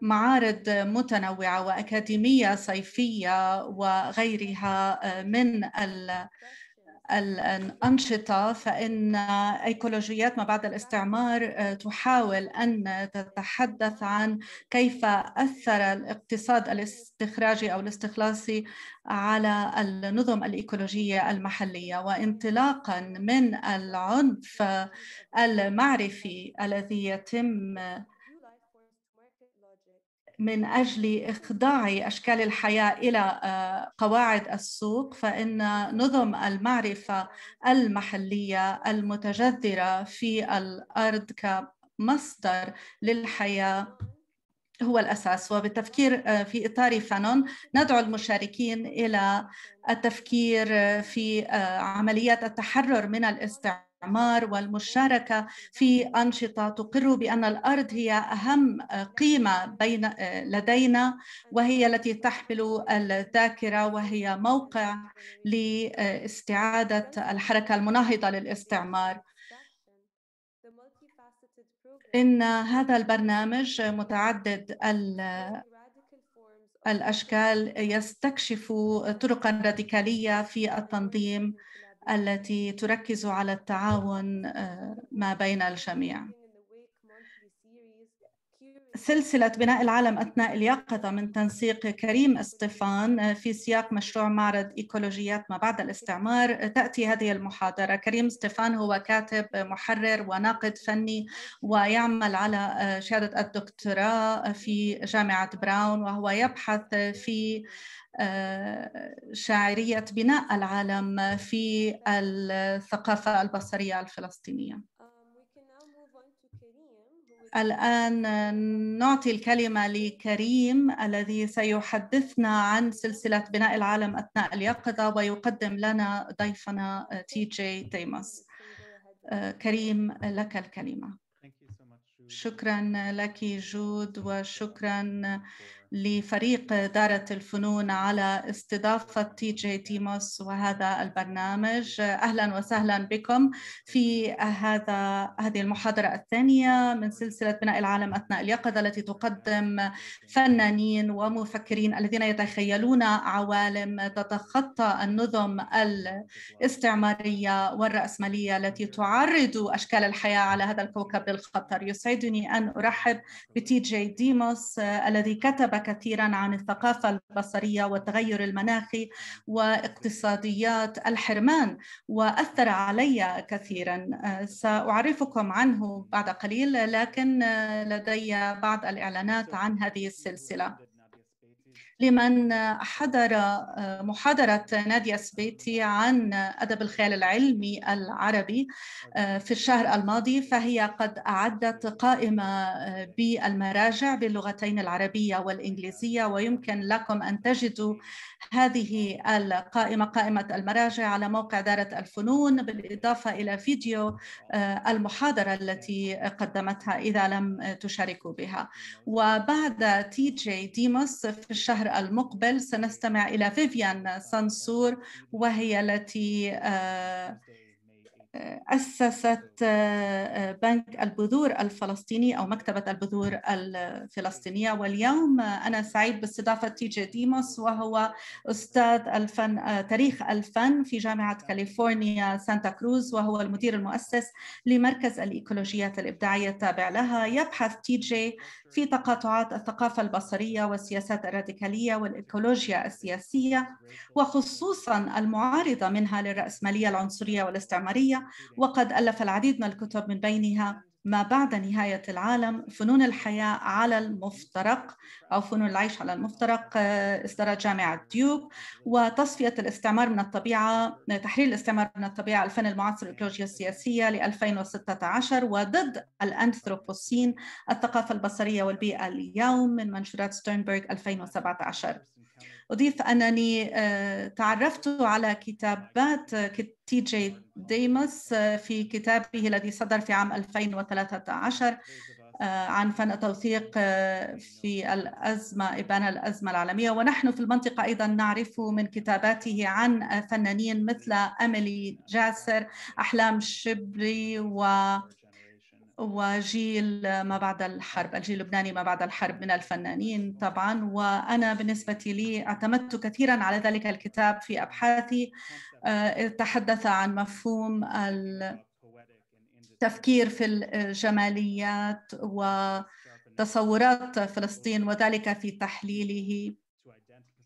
معارض متنوعة وأكاديمية صيفية وغيرها من الأنشطة، فإن إيكولوجيات ما بعد الاستعمار تحاول أن تتحدث عن كيف أثر الاقتصاد الاستخراجي أو الاستخلاصي على النظم الإيكولوجية المحلية، وانطلاقاً من العنف المعرفي الذي يتم من أجل إخضاع أشكال الحياة إلى قواعد السوق، فإن نظم المعرفة المحلية المتجذرة في الأرض كمصدر للحياة هو الأساس. وبالتفكير في إطار فنون ندعو المشاركين إلى التفكير في عمليات التحرر من الاستعمار والمشاركة في أنشطة تقر بأن الأرض هي أهم قيمة لدينا، وهي التي تحمل الذاكرة، وهي موقع لاستعادة الحركة المناهضة للاستعمار. إن هذا البرنامج متعدد الأشكال يستكشف طرقاً راديكالية في التنظيم التي تركز على التعاون ما بين الجميع. سلسلة بناء العالم أثناء اليقظة من تنسيق كريم أسطفان في سياق مشروع معرض إيكولوجيات ما بعد الاستعمار تأتي هذه المحاضرة. كريم أسطفان هو كاتب، محرر، وناقد فني، ويعمل على شهادة الدكتوراه في جامعة براون، وهو يبحث في شاعرية بناء العالم في الثقافة البصرية الفلسطينية. الآن نعطي الكلمة لكريم الذي سيحدثنا عن سلسلة بناء العالم أثناء اليقظة، ويقدم لنا ضيفنا تي.جي. ديموس. كريم، لك الكلمة. شكراً لك جود، وشكراً لفريق دارة الفنون على استضافة تي.جي. ديموس وهذا البرنامج. أهلاً وسهلاً بكم في هذه المحاضرة الثانية من سلسلة بناء العالم أثناء اليقظة، التي تقدم فنانين ومفكرين الذين يتخيلون عوالم تتخطى النظم الاستعمارية والرأسمالية التي تعرض أشكال الحياة على هذا الكوكب للخطر. يسعدني أن أرحب بتي.جي. ديموس الذي كتب كثيراً عن الثقافة البصرية والتغير المناخي واقتصاديات الحرمان، وأثر علي كثيراً. سأعرفكم عنه بعد قليل، لكن لدي بعض الإعلانات عن هذه السلسلة. لمن حضر محاضرة نادية سبيتي عن أدب الخيال العلمي العربي في الشهر الماضي، فهي قد أعدت قائمة بالمراجع باللغتين العربية والإنجليزية، ويمكن لكم أن تجدوا هذه القائمة، قائمة المراجع، على موقع دارة الفنون، بالإضافة إلى فيديو المحاضرة التي قدمتها إذا لم تشاركوا بها. وبعد تي.جي. ديموس في الشهر المقبل سنستمع إلى فيفيان سانسور، وهي التي أسست بنك البذور الفلسطيني أو مكتبة البذور الفلسطينية. واليوم أنا سعيد باستضافة تي.جي. ديموس، وهو أستاذ الفن، تاريخ الفن في جامعة كاليفورنيا سانتا كروز، وهو المدير المؤسس لمركز الإيكولوجيات الإبداعية التابع لها. يبحث تي.جي. في تقاطعات الثقافة البصرية والسياسات الراديكالية والإيكولوجيا السياسية، وخصوصاً المعارضة منها للرأسمالية العنصرية والاستعمارية، وقد ألف العديد من الكتب، من بينها ما بعد نهاية العالم، فنون الحياة على المفترق أو فنون العيش على المفترق، إصدارات جامعة ديوك، وتصفية الاستعمار من الطبيعة، تحرير الاستعمار من الطبيعة، الفن المعاصر، الإيكولوجيا السياسية، ل 2016، وضد الأنثروبوسين، الثقافة البصرية والبيئة اليوم، من منشورات ستيرنبرغ 2017. أضيف أنني تعرفت على كتابات تي.جي. ديموس في كتابه الذي صدر في عام 2013 عن فن التوثيق في الأزمة، إبان الأزمة العالمية، ونحن في المنطقة أيضا نعرف من كتاباته عن فنانين مثل أميلي جاسر، أحلام شبري، و وجيل ما بعد الحرب، الجيل اللبناني ما بعد الحرب من الفنانين طبعا. وأنا بالنسبة لي اعتمدت كثيرا على ذلك الكتاب في أبحاثي. تحدث عن مفهوم التفكير في الجماليات وتصورات فلسطين، وذلك في تحليله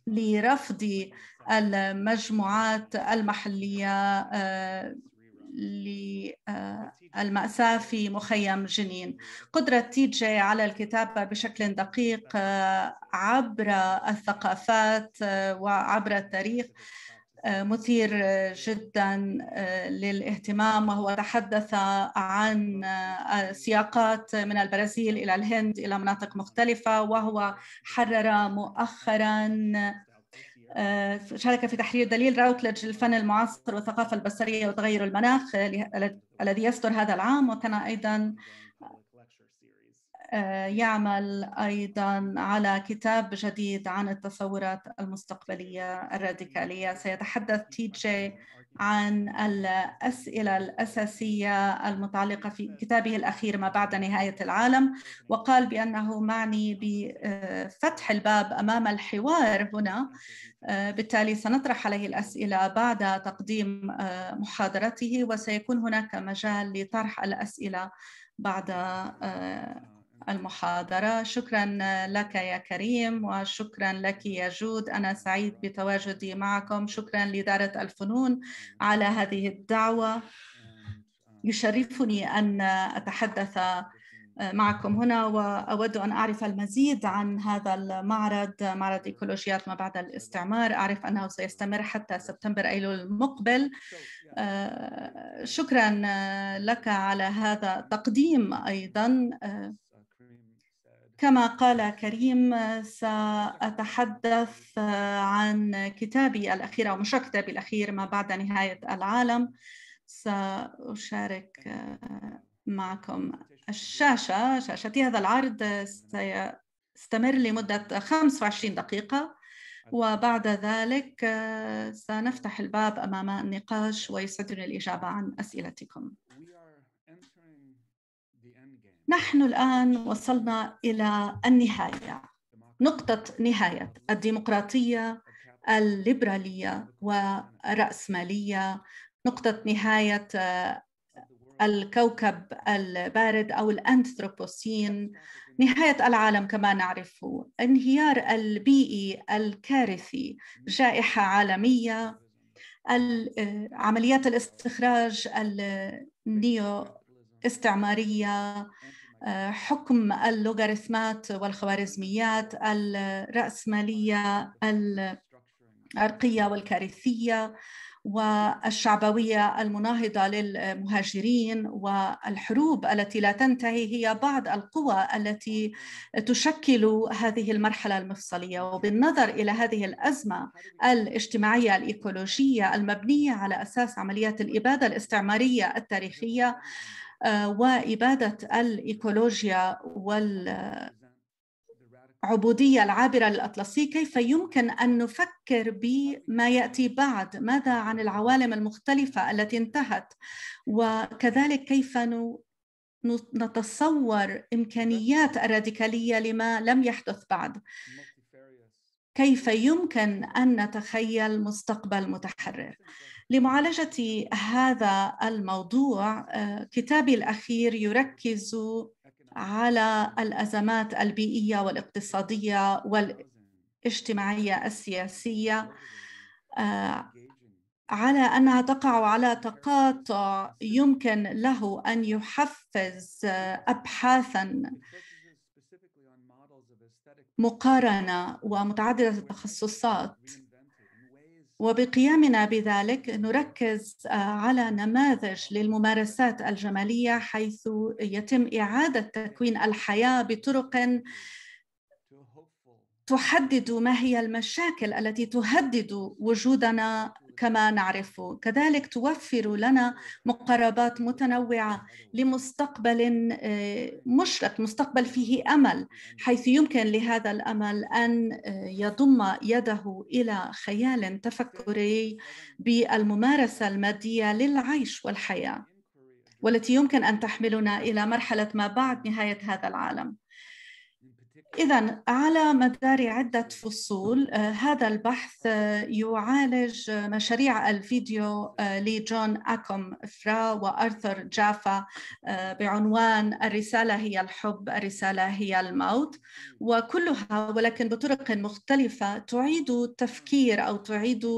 لرفض المجموعات المحلية للمأساة في مخيم جنين. قدرة تي جي على الكتابة بشكل دقيق عبر الثقافات وعبر التاريخ مثير جدا للاهتمام، وهو تحدث عن سياقات من البرازيل إلى الهند إلى مناطق مختلفة. وهو حرر مؤخرا، شارك في تحرير دليل راوتلج للفن المعاصر والثقافة البصرية وتغير المناخ الذي يصدر هذا العام، وكان أيضا يعمل أيضا على كتاب جديد عن التصورات المستقبلية الراديكالية. سيتحدث تي جي عن الأسئلة الأساسية المتعلقة في كتابه الأخير ما بعد نهاية العالم، وقال بأنه معني بفتح الباب أمام الحوار هنا، بالتالي سنطرح عليه الأسئلة بعد تقديم محاضرته، وسيكون هناك مجال لطرح الأسئلة بعد المحاضرة. شكرا لك يا كريم، وشكرا لك يا جود، أنا سعيد بتواجدي معكم. شكرا لدارة الفنون على هذه الدعوة، يشرفني أن أتحدث معكم هنا. وأود أن أعرف المزيد عن هذا المعرض، معرض إيكولوجيات ما بعد الاستعمار. أعرف أنه سيستمر حتى سبتمبر أيلول المقبل. شكرا لك على هذا التقديم أيضا. كما قال كريم، سأتحدث عن كتابي الأخير أو مشروع كتابي الأخير ما بعد نهاية العالم. سأشارك معكم الشاشة، شاشتي. هذا العرض سيستمر لمدة 25 دقيقة، وبعد ذلك سنفتح الباب أمام النقاش، ويسعدني الإجابة عن أسئلتكم. نحن الآن وصلنا إلى النهاية، نقطة نهاية الديمقراطية الليبرالية والرأسمالية، نقطة نهاية الكوكب البارد أو الأنثروبوسين، نهاية العالم كما نعرفه، انهيار البيئي الكارثي، جائحة عالمية، عمليات الاستخراج النيو استعمارية، حكم اللوغاريثمات والخوارزميات، الرأسمالية العرقية والكارثية، والشعبوية المناهضة للمهاجرين، والحروب التي لا تنتهي هي بعض القوى التي تشكل هذه المرحلة المفصلية. وبالنظر إلى هذه الأزمة الاجتماعية الإيكولوجية المبنية على أساس عمليات الإبادة الاستعمارية التاريخية وإبادة الإيكولوجيا والعبودية العابرة للأطلسي، كيف يمكن أن نفكر بما يأتي بعد؟ ماذا عن العوالم المختلفة التي انتهت؟ وكذلك كيف نتصور إمكانيات الراديكالية لما لم يحدث بعد؟ كيف يمكن أن نتخيل مستقبل متحرر؟ لمعالجة هذا الموضوع، كتابي الأخير يركز على الأزمات البيئية والاقتصادية والاجتماعية السياسية، على أنها تقع على تقاطع يمكن له أن يحفز أبحاثاً مقارنة ومتعددة التخصصات. وبقيامنا بذلك نركز على نماذج للممارسات الجمالية، حيث يتم إعادة تكوين الحياة بطرق تحدد ما هي المشاكل التي تهدد وجودنا كما نعرف، كذلك توفر لنا مقاربات متنوعة لمستقبل مشرق، مستقبل فيه أمل، حيث يمكن لهذا الأمل أن يضم يده إلى خيال تفكري بالممارسة المادية للعيش والحياة. والتي يمكن أن تحملنا إلى مرحلة ما بعد نهاية هذا العالم. إذن على مدار عدة فصول هذا البحث يعالج مشاريع الفيديو لجون أكوم فرا وأرثر جافا بعنوان الرسالة هي الحب، الرسالة هي الموت، وكلها ولكن بطرق مختلفة تعيد التفكير أو تعيد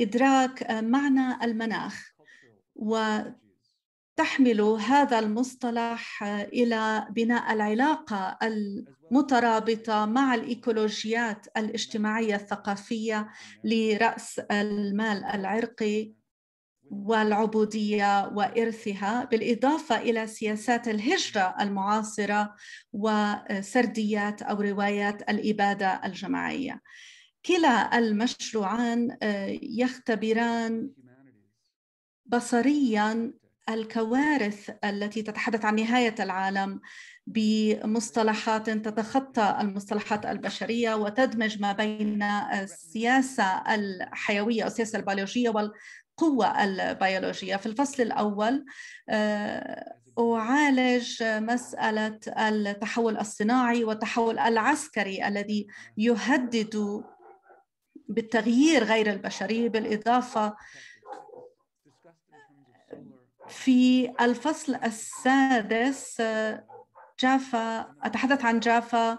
إدراك معنى المناخ، تحمل هذا المصطلح إلى بناء العلاقة المترابطة مع الإيكولوجيات الاجتماعية الثقافية لرأس المال العرقي والعبودية وإرثها، بالإضافة إلى سياسات الهجرة المعاصرة وسرديات أو روايات الإبادة الجماعية. كلا المشروعان يختبران بصرياً الكوارث التي تتحدث عن نهاية العالم بمصطلحات تتخطى المصطلحات البشرية وتدمج ما بين السياسة الحيوية أو السياسة البيولوجية والقوة البيولوجية. في الفصل الأول أعالج مسألة التحول الصناعي والتحول العسكري الذي يهدد بالتغيير غير البشري. بالإضافة في الفصل السادس أتحدث عن جافا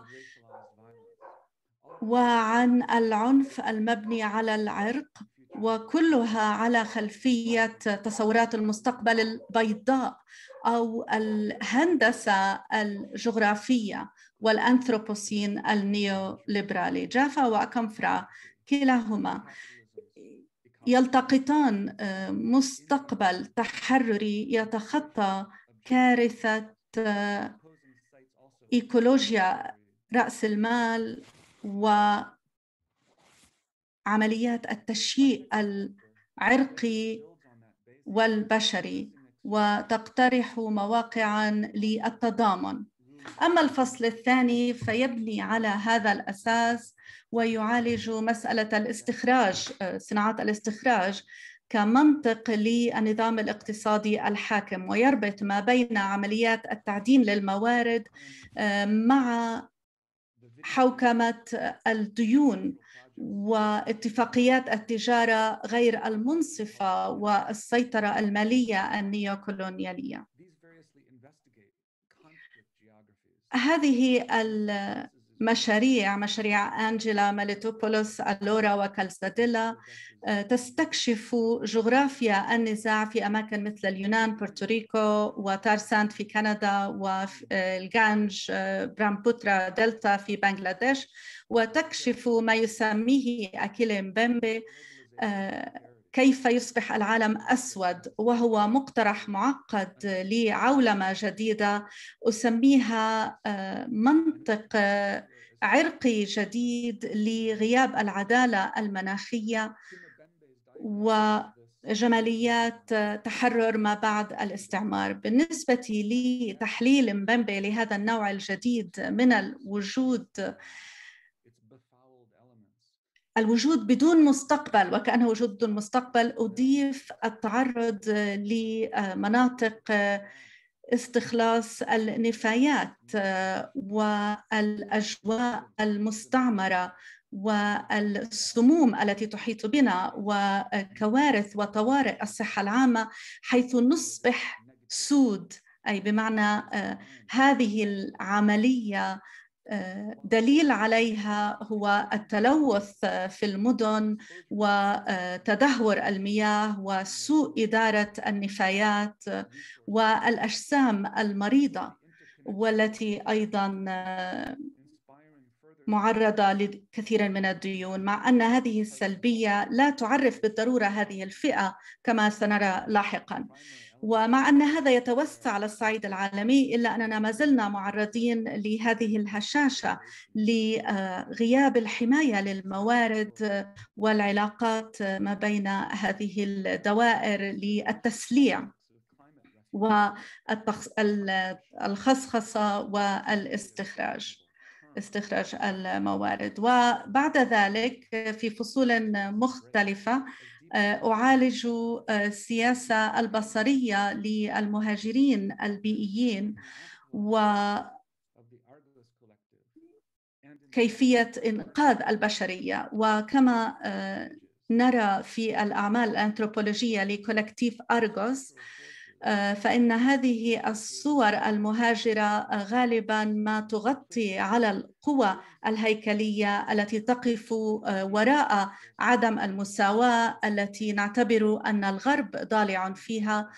وعن العنف المبني على العرق، وكلها على خلفية تصورات المستقبل البيضاء أو الهندسة الجغرافية والأنثروبوسين النيوليبرالي. جافا وأكوم فرا كلاهما يلتقطان مستقبل تحرري يتخطى كارثة إيكولوجيا رأس المال وعمليات التشييء العرقي والبشري، وتقترح مواقعاً للتضامن. أما الفصل الثاني فيبني على هذا الأساس ويعالج مسألة الاستخراج، صناعات الاستخراج كمنطق للنظام الاقتصادي الحاكم، ويربط ما بين عمليات التعدين للموارد مع حوكمة الديون واتفاقيات التجارة غير المنصفة والسيطرة المالية النيوكولونيالية. هذه مشاريع أنجيلا ماليتوبولوس ألورا وكالزاديلا تستكشف جغرافيا النزاع في أماكن مثل اليونان، بورتوريكو وتارساند في كندا، والغانج برامبوترا دلتا في بنغلاديش، وتكشف ما يسميه أكيلي مبمبي كيف يصبح العالم أسود، وهو مقترح معقد لعولمة جديدة أسميها منطق عرقي جديد لغياب العدالة المناخية وجماليات تحرر ما بعد الاستعمار. بالنسبة لتحليل مبمبي لهذا النوع الجديد من الوجود بدون مستقبل، وكأنه وجود بدون مستقبل، أضيف التعرض لمناطق استخلاص النفايات والأجواء المستعمرة والسموم التي تحيط بنا وكوارث وطوارئ الصحة العامة، حيث نصبح سود، أي بمعنى هذه العملية دليل عليها هو التلوث في المدن وتدهور المياه وسوء إدارة النفايات والأجسام المريضة، والتي أيضاً معرضة لكثير من الديون، مع أن هذه السلبية لا تعرف بالضرورة هذه الفئة كما سنرى لاحقاً. ومع أن هذا يتوسع على الصعيد العالمي، إلا أننا ما زلنا معرضين لهذه الهشاشة لغياب الحماية للموارد والعلاقات ما بين هذه الدوائر للتسليع والخصخصة والاستخراج الموارد. وبعد ذلك في فصول مختلفة أعالج السياسة البصرية للمهاجرين البيئيين وكيفية إنقاذ البشرية. وكما نرى في الأعمال الأنثروبولوجية لكولكتيف أرغوس، فإن هذه الصور المهاجرة غالباً ما تغطي على القوى الهيكلية التي تقف وراء عدم المساواة التي نعتبر أن الغرب ضالع فيها،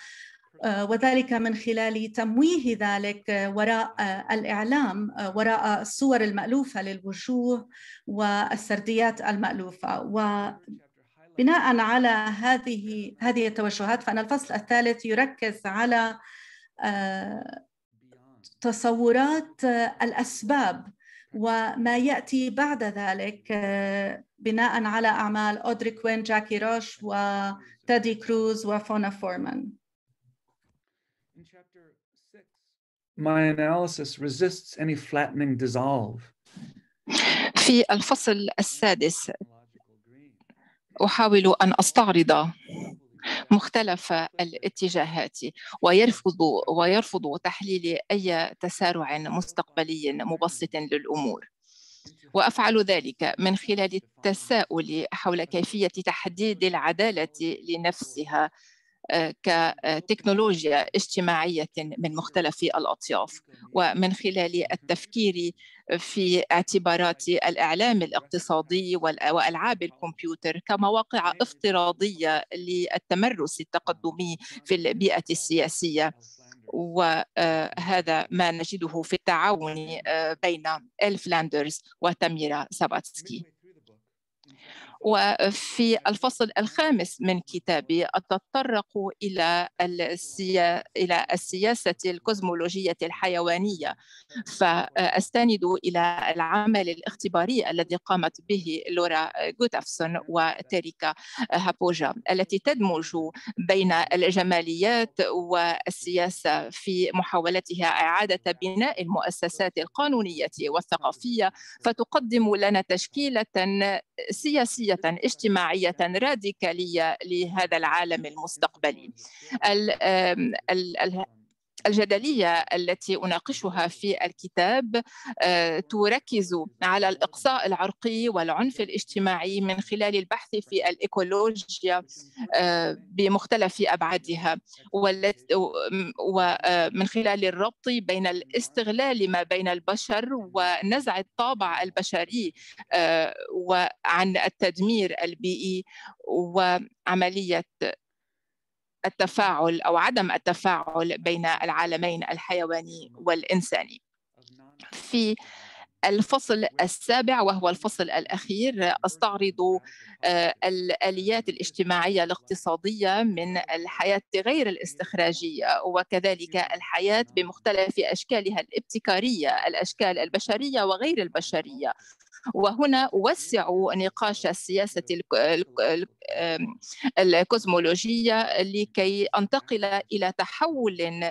وذلك من خلال تمويه ذلك وراء الإعلام، وراء الصور المألوفة للوجوه والسرديات المألوفة. بناء على هذه التوجهات، فإن الفصل الثالث يركز على تصورات الأسباب وما يأتي بعد ذلك، بناء على أعمال أودري كوين، جاكي روش، وتادي كروز، وفونا فورمان. My analysis resists any flattening dissolve. في الفصل السادس أحاول أن أستعرض مختلف الاتجاهات ويرفض تحليل أي تسارع مستقبلي مبسط للأمور، وأفعل ذلك من خلال التساؤل حول كيفية تحديد العدالة لنفسها كتكنولوجيا اجتماعية من مختلف الأطياف، ومن خلال التفكير في اعتبارات الإعلام الاقتصادي وألعاب الكمبيوتر كمواقع افتراضية للتمرس التقدمي في البيئة السياسية. وهذا ما نجده في التعاون بين الفلاندرز وتميرا ساباتسكي. وفي الفصل الخامس من كتابي أتطرق إلى السياسة الكوزمولوجية الحيوانية، فأستند إلى العمل الاختباري الذي قامت به لورا غوتافسون وتيريكا هابوجا، التي تدمج بين الجماليات والسياسة في محاولتها إعادة بناء المؤسسات القانونية والثقافية، فتقدم لنا تشكيلة سياسية اجتماعية راديكالية لهذا العالم المستقبلي. الجدلية التي أناقشها في الكتاب تركز على الإقصاء العرقي والعنف الاجتماعي من خلال البحث في الإيكولوجيا بمختلف أبعادها، ومن خلال الربط بين الاستغلال ما بين البشر ونزع الطابع البشري وعن التدمير البيئي وعملية التفاعل أو عدم التفاعل بين العالمين الحيواني والإنساني. في الفصل السابع وهو الفصل الأخير أستعرض الآليات الاجتماعية الاقتصادية من الحياة غير الاستخراجية، وكذلك الحياة بمختلف أشكالها الابتكارية، الأشكال البشرية وغير البشرية. وهنا أوسع نقاش السياسة الكوزمولوجية لكي أنتقل إلى تحول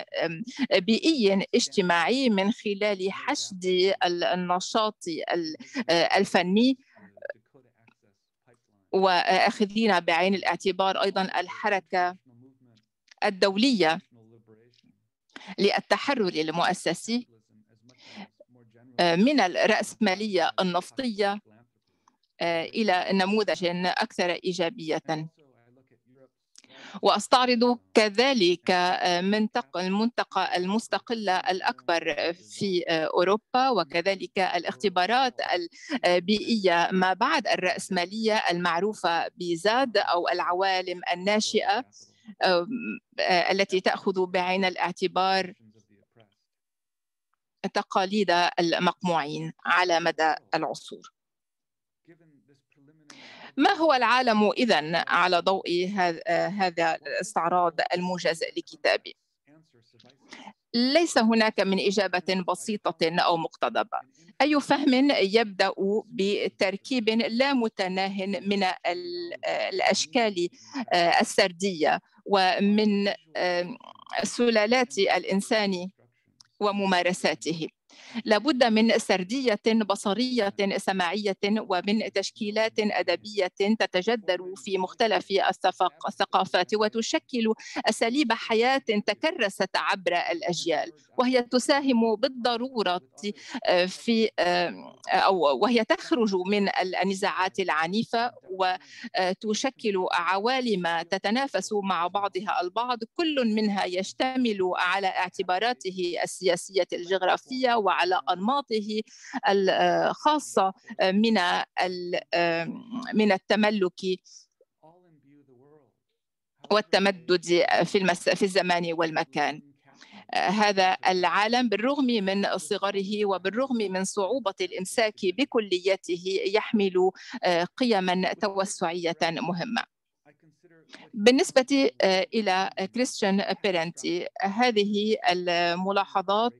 بيئي اجتماعي من خلال حشد النشاط الفني، وأخذين بعين الاعتبار أيضاً الحركة الدولية للتحرر المؤسسي من الرأسمالية النفطية إلى نموذج أكثر إيجابية. وأستعرض كذلك المنطقة المستقلة الأكبر في أوروبا، وكذلك الاختبارات البيئية ما بعد الرأسمالية المعروفة بزاد أو العوالم الناشئة التي تأخذ بعين الاعتبار تقاليد المقموعين على مدى العصور. ما هو العالم إذن على ضوء هذا الاستعراض الموجز لكتابي؟ ليس هناك من إجابة بسيطة أو مقتضبة. أي فهم يبدأ بتركيب لا متناه من الأشكال السردية ومن سلالات الإنسان وممارساته، لابد من سردية بصرية سماعية ومن تشكيلات أدبية تتجذر في مختلف الثقافات وتشكل أساليب حياة تكرست عبر الأجيال، وهي تساهم بالضرورة في وهي تخرج من النزاعات العنيفة وتشكل عوالم تتنافس مع بعضها البعض، كل منها يشتمل على اعتباراته السياسية الجغرافية وعلى أنماطه الخاصة من التملك والتمدد في الزمان والمكان. هذا العالم بالرغم من صغره وبالرغم من صعوبة الإمساك بكليته يحمل قيما توسعية مهمة. بالنسبة إلى كريستيان بيرنتي، هذه الملاحظات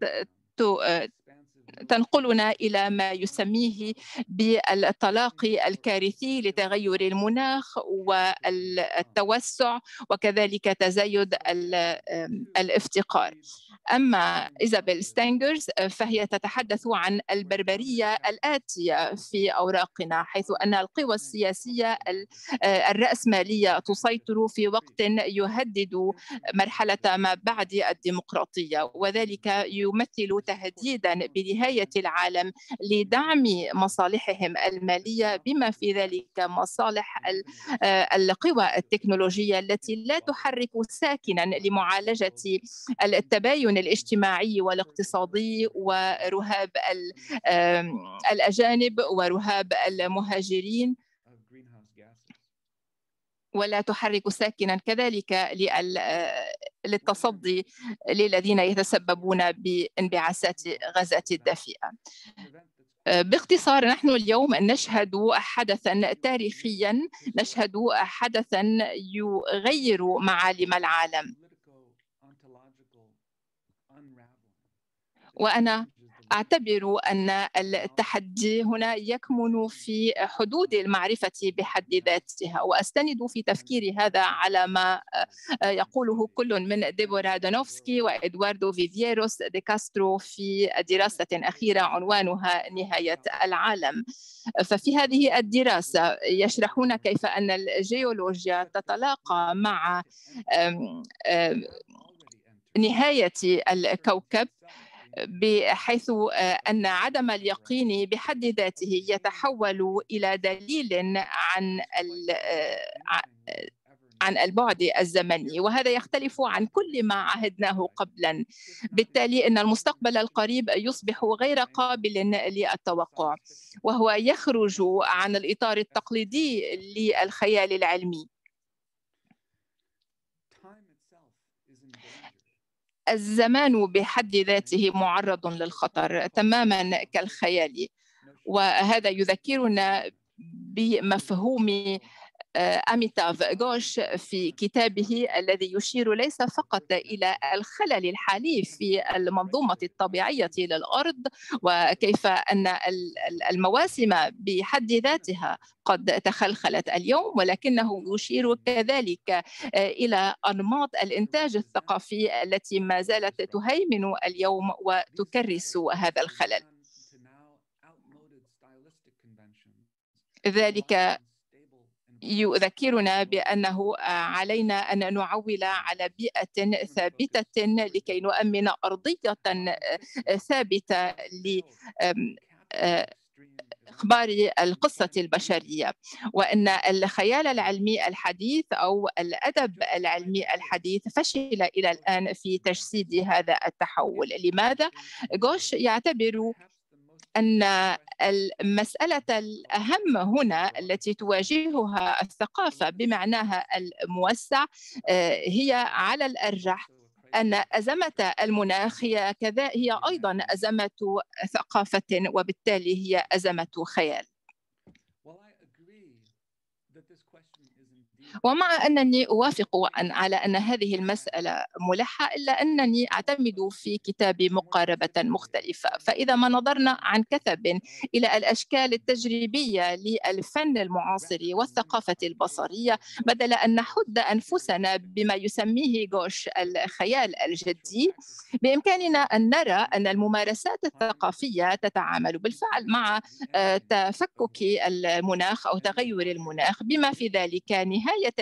تنقلنا إلى ما يسميه بالطلاق الكارثي لتغير المناخ والتوسع وكذلك تزايد الافتقار. أما إيزابيل ستينغرز فهي تتحدث عن البربرية الآتية في أوراقنا، حيث أن القوى السياسية الرأسمالية تسيطر في وقت يهدد مرحلة ما بعد الديمقراطية، وذلك يمثل تهديداً بنهاية العالم لدعم مصالحهم المالية، بما في ذلك مصالح القوى التكنولوجية التي لا تحرك ساكناً لمعالجة التباين الاجتماعي والاقتصادي ورهاب الأجانب ورهاب المهاجرين، ولا تحرك ساكنا كذلك للتصدي للذين يتسببون بانبعاثات غازات الدفيئة. باختصار، نحن اليوم نشهد حدثاً تاريخياً، نشهد حدثاً يغير معالم العالم، وأنا أعتبر أن التحدي هنا يكمن في حدود المعرفة بحد ذاتها، وأستند في تفكير هذا على ما يقوله كل من ديبورا دانوفسكي وإدواردو فيفيروس دي كاسترو في دراسة أخيرة عنوانها نهاية العالم. ففي هذه الدراسة يشرحون كيف أن الجيولوجيا تتلاقى مع نهاية الكوكب، بحيث أن عدم اليقين بحد ذاته يتحول إلى دليل عن البعد الزمني، وهذا يختلف عن كل ما عهدناه قبلا. بالتالي إن المستقبل القريب يصبح غير قابل للتوقع، وهو يخرج عن الإطار التقليدي للخيال العلمي. الزمان بحد ذاته معرض للخطر تماماً كالخيال، وهذا يذكرنا بمفهوم أميتاف غوش في كتابه الذي يشير ليس فقط إلى الخلل الحالي في المنظومة الطبيعية للأرض وكيف أن المواسم بحد ذاتها قد تخلخلت اليوم، ولكنه يشير كذلك إلى أنماط الإنتاج الثقافي التي ما زالت تهيمن اليوم وتكرس هذا الخلل. ذلك يذكرنا بأنه علينا أن نعول على بيئة ثابتة لكي نؤمن أرضية ثابتة لإخبار القصة البشرية، وأن الخيال العلمي الحديث أو الأدب العلمي الحديث فشل إلى الآن في تجسيد هذا التحول. لماذا؟ غوش يعتبر أن المسألة الأهم هنا التي تواجهها الثقافة بمعناها الموسع هي على الأرجح أن أزمة المناخ هي أيضاً أزمة ثقافة، وبالتالي هي أزمة خيال. ومع أنني أوافق على أن هذه المسألة ملحة، إلا أنني أعتمد في كتابي مقاربة مختلفة. فإذا ما نظرنا عن كثب إلى الأشكال التجريبية للفن المعاصر والثقافة البصرية، بدل أن نحد أنفسنا بما يسميه غوش الخيال الجدي، بإمكاننا أن نرى أن الممارسات الثقافية تتعامل بالفعل مع تفكك المناخ أو تغير المناخ، بما في ذلك نهاية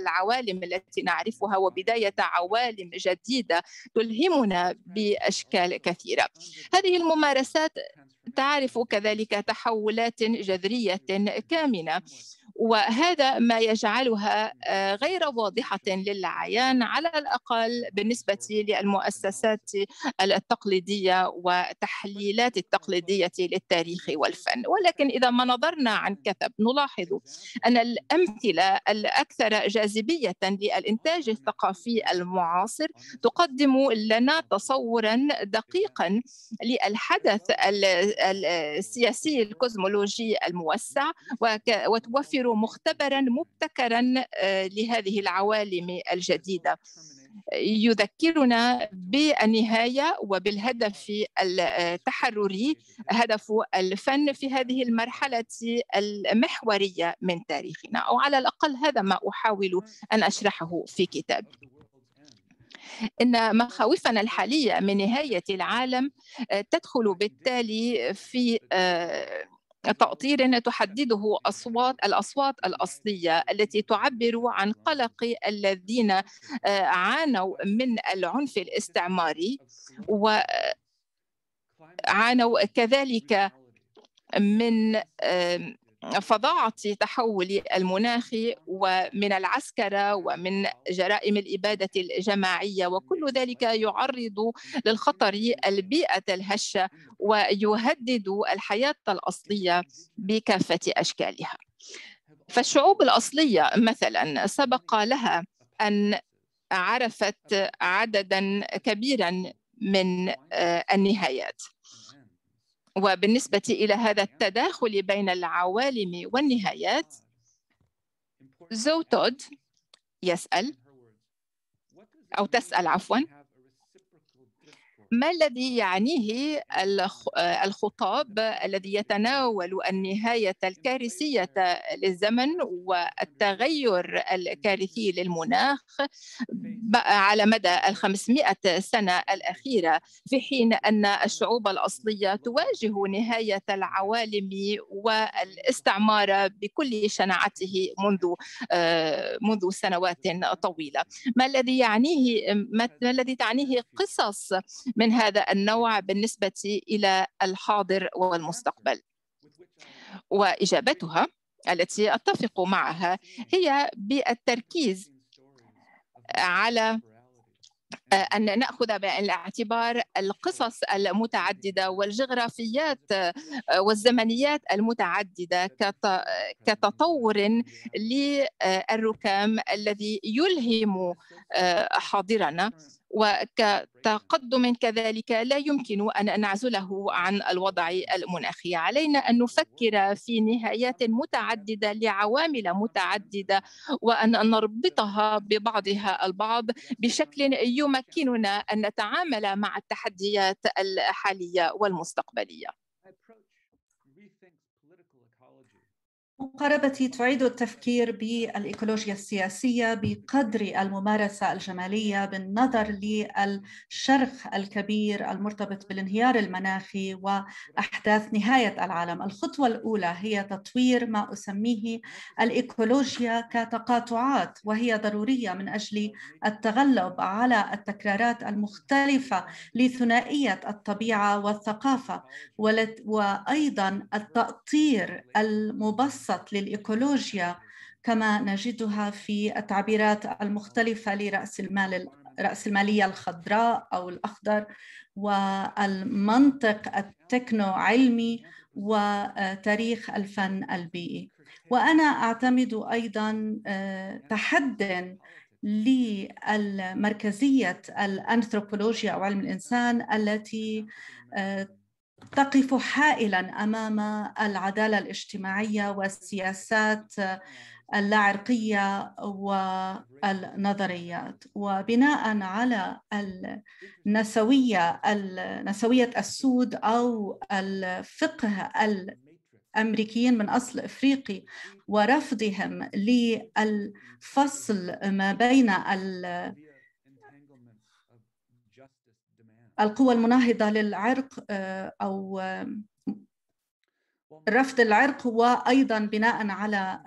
العوالم التي نعرفها وبداية عوالم جديدة تلهمنا بأشكال كثيرة. هذه الممارسات تعرف كذلك تحولات جذرية كامنة، وهذا ما يجعلها غير واضحة للعيان على الأقل بالنسبة للمؤسسات التقليدية وتحليلات التقليدية للتاريخ والفن. ولكن إذا ما نظرنا عن كثب نلاحظ أن الأمثلة الأكثر جاذبية للإنتاج الثقافي المعاصر تقدم لنا تصوراً دقيقاً للحدث السياسي الكوزمولوجي الموسع، وتوفر مختبراً مبتكراً لهذه العوالم الجديدة، يذكرنا بالنهاية وبالهدف التحرري، هدف الفن في هذه المرحلة المحورية من تاريخنا، أو على الأقل هذا ما أحاول أن أشرحه في كتابي. إن مخاوفنا الحالية من نهاية العالم تدخل بالتالي في تأطير تحدده الأصوات الأصلية التي تعبر عن قلق الذين عانوا من العنف الاستعماري، وعانوا كذلك من فظاعة تحول المناخ ومن العسكرة ومن جرائم الإبادة الجماعية، وكل ذلك يعرض للخطر البيئة الهشة ويهدد الحياة الأصلية بكافة أشكالها. فالشعوب الأصلية مثلا سبق لها أن عرفت عددا كبيرا من النهايات، وبالنسبة إلى هذا التداخل بين العوالم والنهايات، زو تود تسأل ما الذي يعنيه الخطاب الذي يتناول النهاية الكارثية للزمن والتغير الكارثي للمناخ على مدى 500 سنة الأخيرة، في حين أن الشعوب الأصلية تواجه نهاية العوالم والاستعمار بكل شناعته منذ سنوات طويلة. ما الذي تعنيه قصص من هذا النوع بالنسبة إلى الحاضر والمستقبل؟ وإجابتها التي أتفق معها هي بالتركيز على أن نأخذ بالاعتبار القصص المتعددة والجغرافيات والزمنيات المتعددة كتطور للركام الذي يلهم حاضرنا، وكتقدم كذلك لا يمكن أن نعزله عن الوضع المناخي. علينا أن نفكر في نهايات متعددة لعوامل متعددة، وأن نربطها ببعضها البعض بشكل يمكننا أن نتعامل مع التحديات الحالية والمستقبلية. مقاربتي تعيد التفكير بالإيكولوجيا السياسية بقدر الممارسة الجمالية بالنظر للشرخ الكبير المرتبط بالانهيار المناخي وأحداث نهاية العالم. الخطوة الأولى هي تطوير ما أسميه الإيكولوجيا كتقاطعات، وهي ضرورية من أجل التغلب على التكرارات المختلفة لثنائية الطبيعة والثقافة، وأيضا التأطير المبسط للإيكولوجيا كما نجدها في التعبيرات المختلفة لرأس المالية الخضراء أو الأخضر، والمنطق التكنو علمي، وتاريخ الفن البيئي. وأنا أعتمد أيضاً تحداً للمركزية الأنثروبولوجيا أو علم الإنسان التي تقف حائلاً أمام العدالة الاجتماعية والسياسات اللاعرقية والنظريات. وبناء على نسوية السود أو الفقه الأمريكيين من أصل إفريقي ورفضهم للفصل ما بين القوى المناهضة للعرق أو رفض العرق وأيضاً بناء على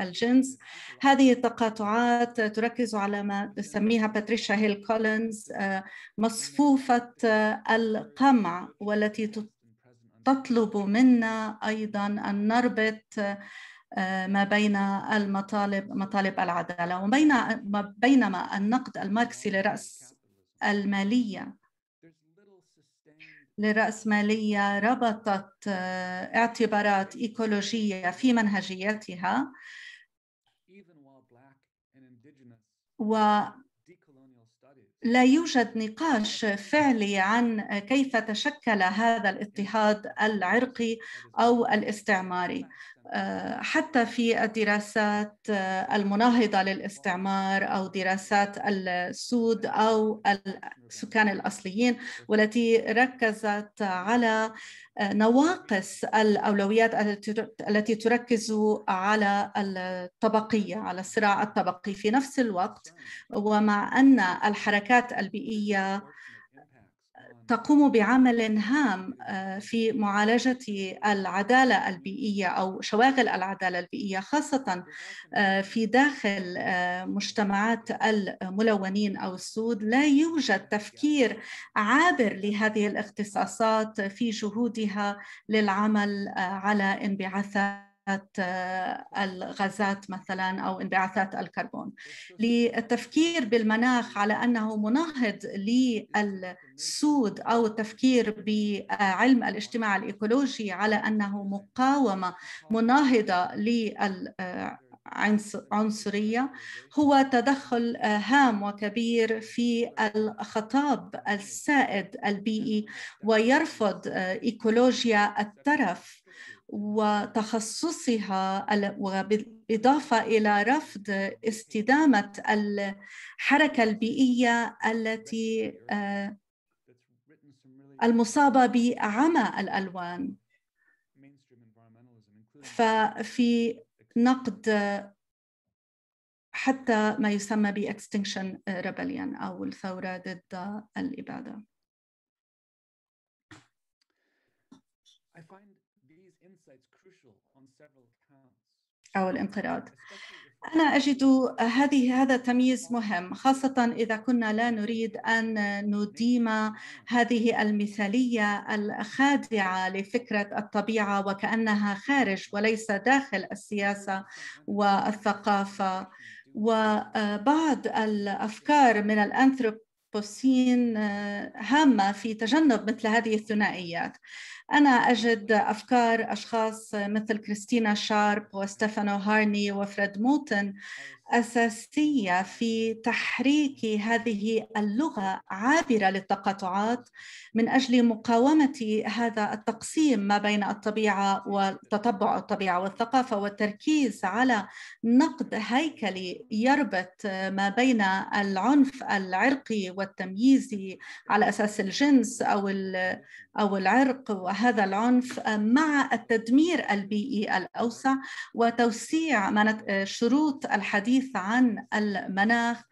الجنس. هذه التقاطعات تركز على ما تسميها باتريشا هيل كولينز مصفوفة القمع، والتي تطلب منا أيضاً أن نربط ما بين مطالب العدالة بينما النقد الماركسي للرأسمالية ربطت اعتبارات إيكولوجية في منهجيتها ولا يوجد نقاش فعلي عن كيف تشكل هذا الاضطهاد العرقي أو الاستعماري. حتى في الدراسات المناهضة للاستعمار أو دراسات السود أو السكان الأصليين، والتي ركزت على نواقص الأولويات التي تركز على الطبقية، على الصراع الطبقي في نفس الوقت، ومع أن الحركات البيئية تقوم بعمل هام في معالجة العدالة البيئية أو شواغل العدالة البيئية، خاصة في داخل مجتمعات الملونين أو السود. لا يوجد تفكير عابر لهذه الاختصاصات في جهودها للعمل على انبعاثات الغازات مثلا أو انبعاثات الكربون. للتفكير بالمناخ على أنه مناهض للسود أو التفكير بعلم الاجتماع الإيكولوجي على أنه مقاومة مناهضة للعنصرية هو تدخل هام وكبير في الخطاب السائد البيئي، ويرفض إيكولوجيا الترف وتخصصها، وبالإضافة إلى رفض استدامة الحركة البيئية التي المصابة بعمى الألوان. ففي نقد حتى ما يسمى بإكستنكشن ريبليون أو الثورة ضد الإبادة. أو الانقراض. أنا أجد هذا التمييز مهم، خاصة إذا كنا لا نريد أن نديم هذه المثالية الخادعة لفكرة الطبيعة وكأنها خارج وليس داخل السياسة والثقافة. وبعض الأفكار من الأنثروبوسين هامة في تجنب مثل هذه الثنائيات. أنا أجد أفكار أشخاص مثل كريستينا شارب وستيفانو هارني وفريد موتن أساسية في تحريك هذه اللغة عابرة للتقاطعات من أجل مقاومة هذا التقسيم ما بين الطبيعة وتتبع الطبيعة والثقافة، والتركيز على نقد هيكلي يربط ما بين العنف العرقي والتمييزي على أساس الجنس أو العرق، وهذا العنف مع التدمير البيئي الأوسع وتوسيع شروط الحديث عن المناخ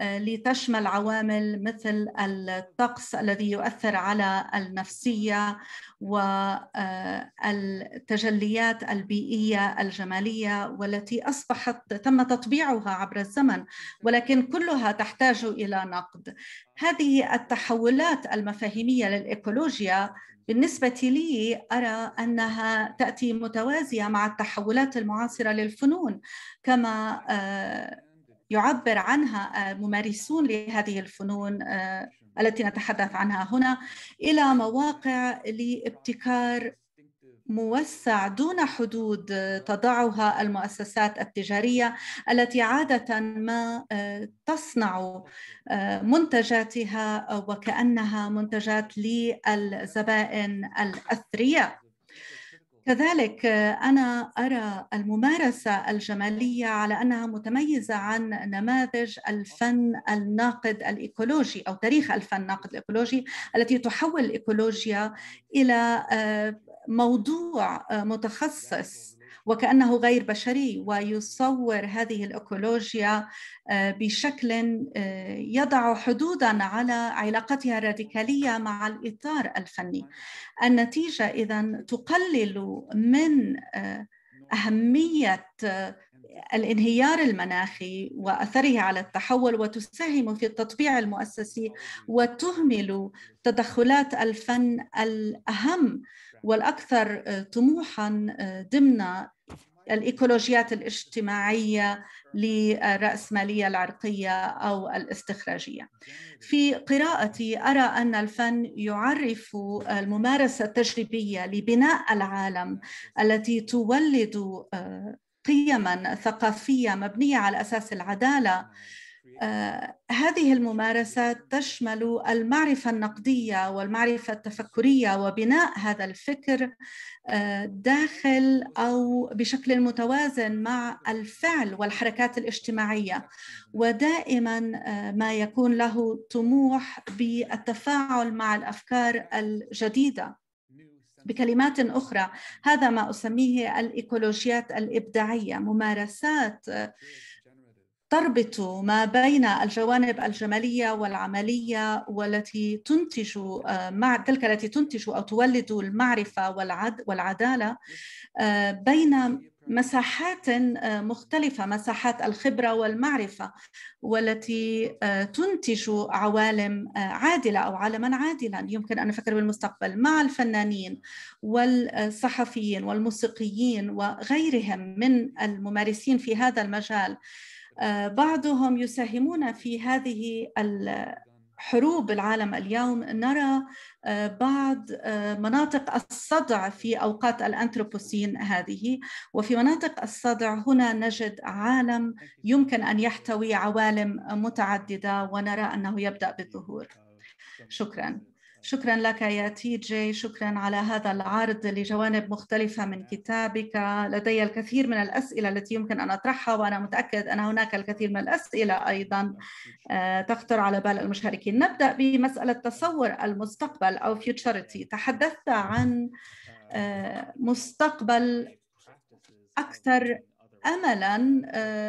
لتشمل عوامل مثل الطقس الذي يؤثر على النفسية والتجليات البيئية الجمالية والتي أصبحت تم تطبيعها عبر الزمن، ولكن كلها تحتاج إلى نقد. هذه التحولات المفاهيمية للإيكولوجيا بالنسبة لي أرى أنها تأتي متوازية مع التحولات المعاصرة للفنون، كما يعبر عنها ممارسون لهذه الفنون التي نتحدث عنها هنا، إلى مواقع لابتكار موسع دون حدود تضعها المؤسسات التجارية التي عادة ما تصنع منتجاتها وكأنها منتجات للزبائن الأثرياء. كذلك أنا أرى الممارسة الجمالية على أنها متميزة عن نماذج الفن الناقد الإيكولوجي أو تاريخ الفن الناقد الإيكولوجي التي تحول الإيكولوجيا إلى موضوع متخصص وكأنه غير بشري، ويصور هذه الإيكولوجيا بشكل يضع حدوداً على علاقتها الراديكالية مع الإطار الفني. النتيجة إذن تقلل من أهمية الانهيار المناخي وأثره على التحول، وتساهم في التطبيع المؤسسي، وتهمل تدخلات الفن الأهم والأكثر طموحاً ضمن الإيكولوجيات الاجتماعية للرأسمالية العرقية أو الاستخراجية. في قراءتي أرى أن الفن يعرف الممارسة التجريبية لبناء العالم التي تولد قيماً ثقافية مبنية على أساس العدالة. هذه الممارسة تشمل المعرفة النقدية والمعرفة التفكرية وبناء هذا الفكر داخل أو بشكل متوازن مع الفعل والحركات الاجتماعية، ودائما ما يكون له طموح بالتفاعل مع الأفكار الجديدة. بكلمات أخرى، هذا ما أسميه الإيكولوجيات الإبداعية، ممارسات تربط ما بين الجوانب الجمالية والعملية، والتي تنتج مع تلك التي تنتج أو تولد المعرفة والعدالة بين مساحات مختلفة، مساحات الخبرة والمعرفة، والتي تنتج عوالم عادلة أو عالماً عادلاً. يمكن أن نفكر بالمستقبل مع الفنانين والصحفيين والموسيقيين وغيرهم من الممارسين في هذا المجال. بعضهم يساهمون في هذه الحروب العالم اليوم. نرى بعض مناطق الصدع في أوقات الأنثروبوسين هذه، وفي مناطق الصدع هنا نجد عالم يمكن أن يحتوي عوالم متعددة، ونرى أنه يبدأ بالظهور. شكراً. شكراً لك يا تي جي، شكراً على هذا العرض لجوانب مختلفة من كتابك. لدي الكثير من الأسئلة التي يمكن أن أطرحها، وأنا متأكد أن هناك الكثير من الأسئلة أيضاً تخطر على بال المشاركين. نبدأ بمسألة تصور المستقبل أو futurity. تحدثت عن مستقبل أكثر أملاً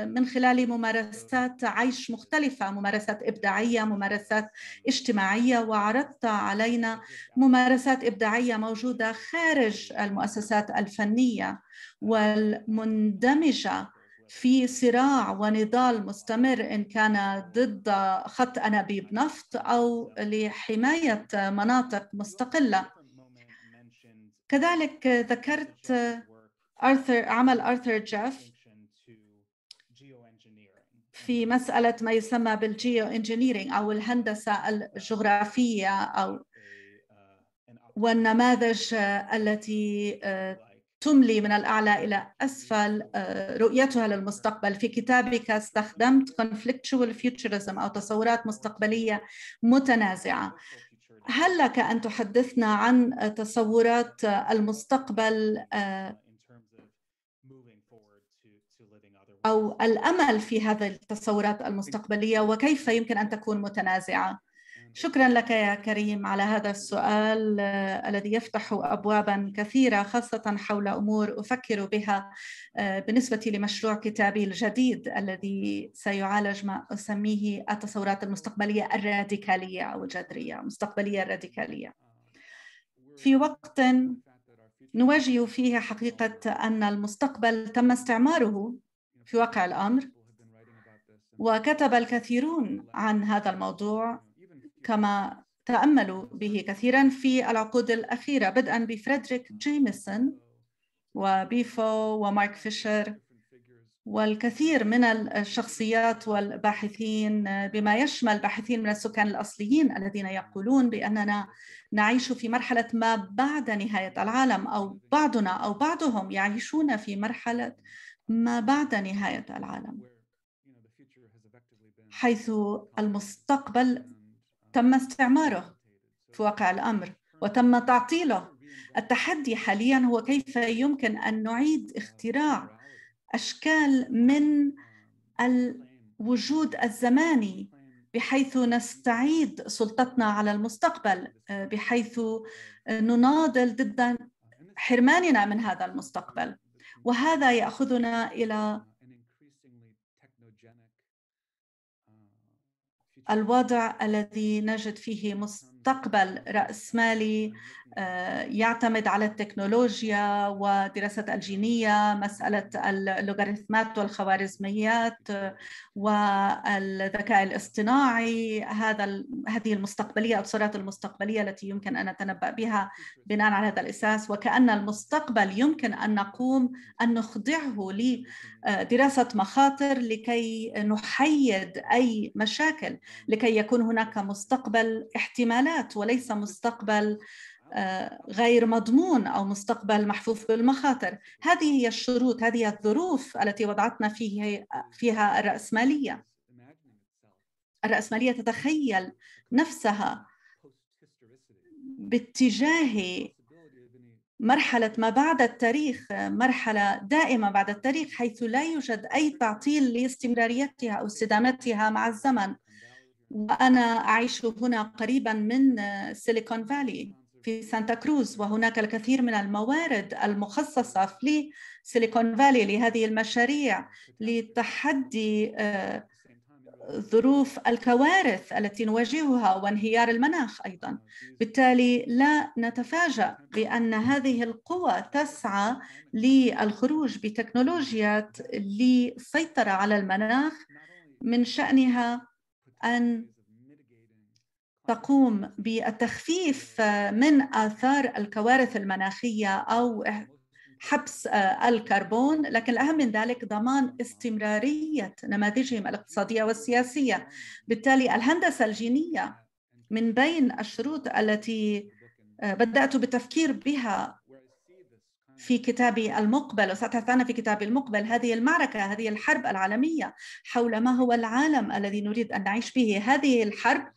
من خلال ممارسات عيش مختلفة، ممارسات إبداعية، ممارسات اجتماعية، وعرضت علينا ممارسات إبداعية موجودة خارج المؤسسات الفنية والمندمجة في صراع ونضال مستمر، إن كان ضد خط أنابيب نفط أو لحماية مناطق مستقلة. كذلك ذكرت عمل آرثر جاف في مسألة ما يسمى بالجيو انجينيرينج أو الهندسة الجغرافية، أو والنماذج التي تملي من الأعلى إلى أسفل رؤيتها للمستقبل. في كتابك استخدمت conflictual futurism أو تصورات مستقبلية متنازعة. هل لك أن تحدثنا عن تصورات المستقبل أو الأمل في هذه التصورات المستقبلية، وكيف يمكن أن تكون متنازعة؟ شكراً لك يا كريم على هذا السؤال الذي يفتح أبواباً كثيرة، خاصة حول أمور أفكر بها بالنسبة لمشروع كتابي الجديد الذي سيعالج ما أسميه التصورات المستقبلية الراديكالية أو الجذرية، المستقبلية الراديكالية، في وقت نواجه فيه حقيقة أن المستقبل تم استعماره في واقع الأمر. وكتب الكثيرون عن هذا الموضوع كما تأملوا به كثيراً في العقود الأخيرة، بدءاً بفريدريك جيمسون وبيفو ومارك فيشر والكثير من الشخصيات والباحثين، بما يشمل باحثين من السكان الأصليين الذين يقولون بأننا نعيش في مرحلة ما بعد نهاية العالم، أو بعضنا أو بعضهم يعيشون في مرحلة ما بعد نهاية العالم، حيث المستقبل تم استعماره في واقع الأمر وتم تعطيله التحدي حالياً هو كيف يمكن أن نعيد اختراع أشكال من الوجود الزماني بحيث نستعيد سلطتنا على المستقبل، بحيث نناضل ضد حرماننا من هذا المستقبل. وهذا يأخذنا إلى الوضع الذي نجد فيه مستقبل رأسمالي يعتمد على التكنولوجيا ودراسة الجينية، مسألة اللوغاريتمات والخوارزميات والذكاء الاصطناعي. هذه المستقبلية أو الصورات المستقبلية التي يمكن أن نتنبأ بها بناء على هذا الأساس، وكأن المستقبل يمكن أن نقوم أن نخضعه لدراسة مخاطر لكي نحيد أي مشاكل، لكي يكون هناك مستقبل احتمالات وليس مستقبل غير مضمون أو مستقبل محفوف بالمخاطر. هذه هي الشروط، هذه هي الظروف التي وضعتنا فيها الرأسمالية. الرأسمالية تتخيل نفسها باتجاه مرحلة ما بعد التاريخ، مرحلة دائمة بعد التاريخ حيث لا يوجد أي تعطيل لاستمراريتها أو استدامتها مع الزمن. وأنا أعيش هنا قريباً من سيليكون فالي في سانتا كروز، وهناك الكثير من الموارد المخصصة في سيليكون فالي لهذه المشاريع لتحدي ظروف الكوارث التي نواجهها وانهيار المناخ أيضاً. بالتالي لا نتفاجأ بأن هذه القوى تسعى للخروج بتكنولوجيات للسيطرة على المناخ من شأنها أن تقوم بالتخفيف من آثار الكوارث المناخية أو حبس الكربون، لكن الأهم من ذلك ضمان استمرارية نماذجهم الاقتصادية والسياسية. بالتالي الهندسة الجينية من بين الشروط التي بدأت بالتفكير بها في كتابي المقبل، وستتعنى في كتابي المقبل، هذه المعركة، هذه الحرب العالمية حول ما هو العالم الذي نريد أن نعيش به، هذه الحرب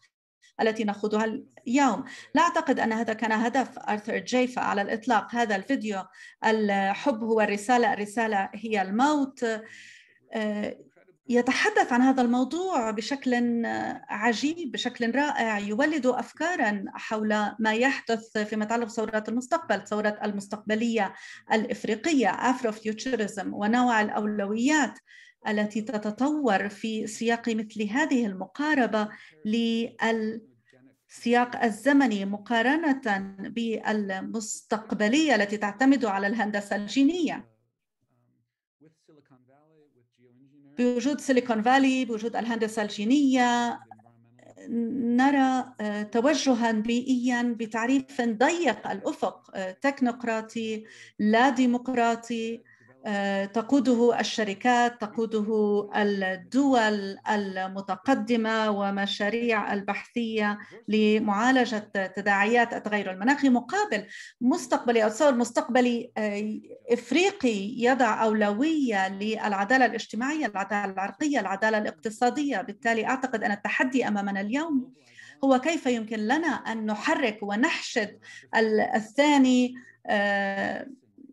التي نخوضها اليوم. لا أعتقد أن هذا كان هدف آرثر جيفا على الإطلاق. هذا الفيديو الحب هو الرسالة، الرسالة هي الموت، يتحدث عن هذا الموضوع بشكل عجيب، بشكل رائع، يولد أفكاراً حول ما يحدث فيما يتعلق بثورات المستقبل، ثورة المستقبلية الإفريقية، أفرو فيوتشرزم، ونوع الأولويات التي تتطور في سياق مثل هذه المقاربة للسياق الزمني مقارنة بالمستقبلية التي تعتمد على الهندسة الجينية. بوجود سيليكون فالي، بوجود الهندسة الجينية، نرى توجهاً بيئياً بتعريف ضيق الأفق، تكنوقراطي لا ديمقراطي، تقوده الشركات، تقوده الدول المتقدمة ومشاريع البحثية لمعالجة تداعيات التغير المناخي، مقابل مستقبلي أو تصور مستقبلي إفريقي يضع أولوية للعدالة الاجتماعية، العدالة العرقية، العدالة الاقتصادية. بالتالي أعتقد أن التحدي أمامنا اليوم هو كيف يمكن لنا أن نحرك ونحشد الثاني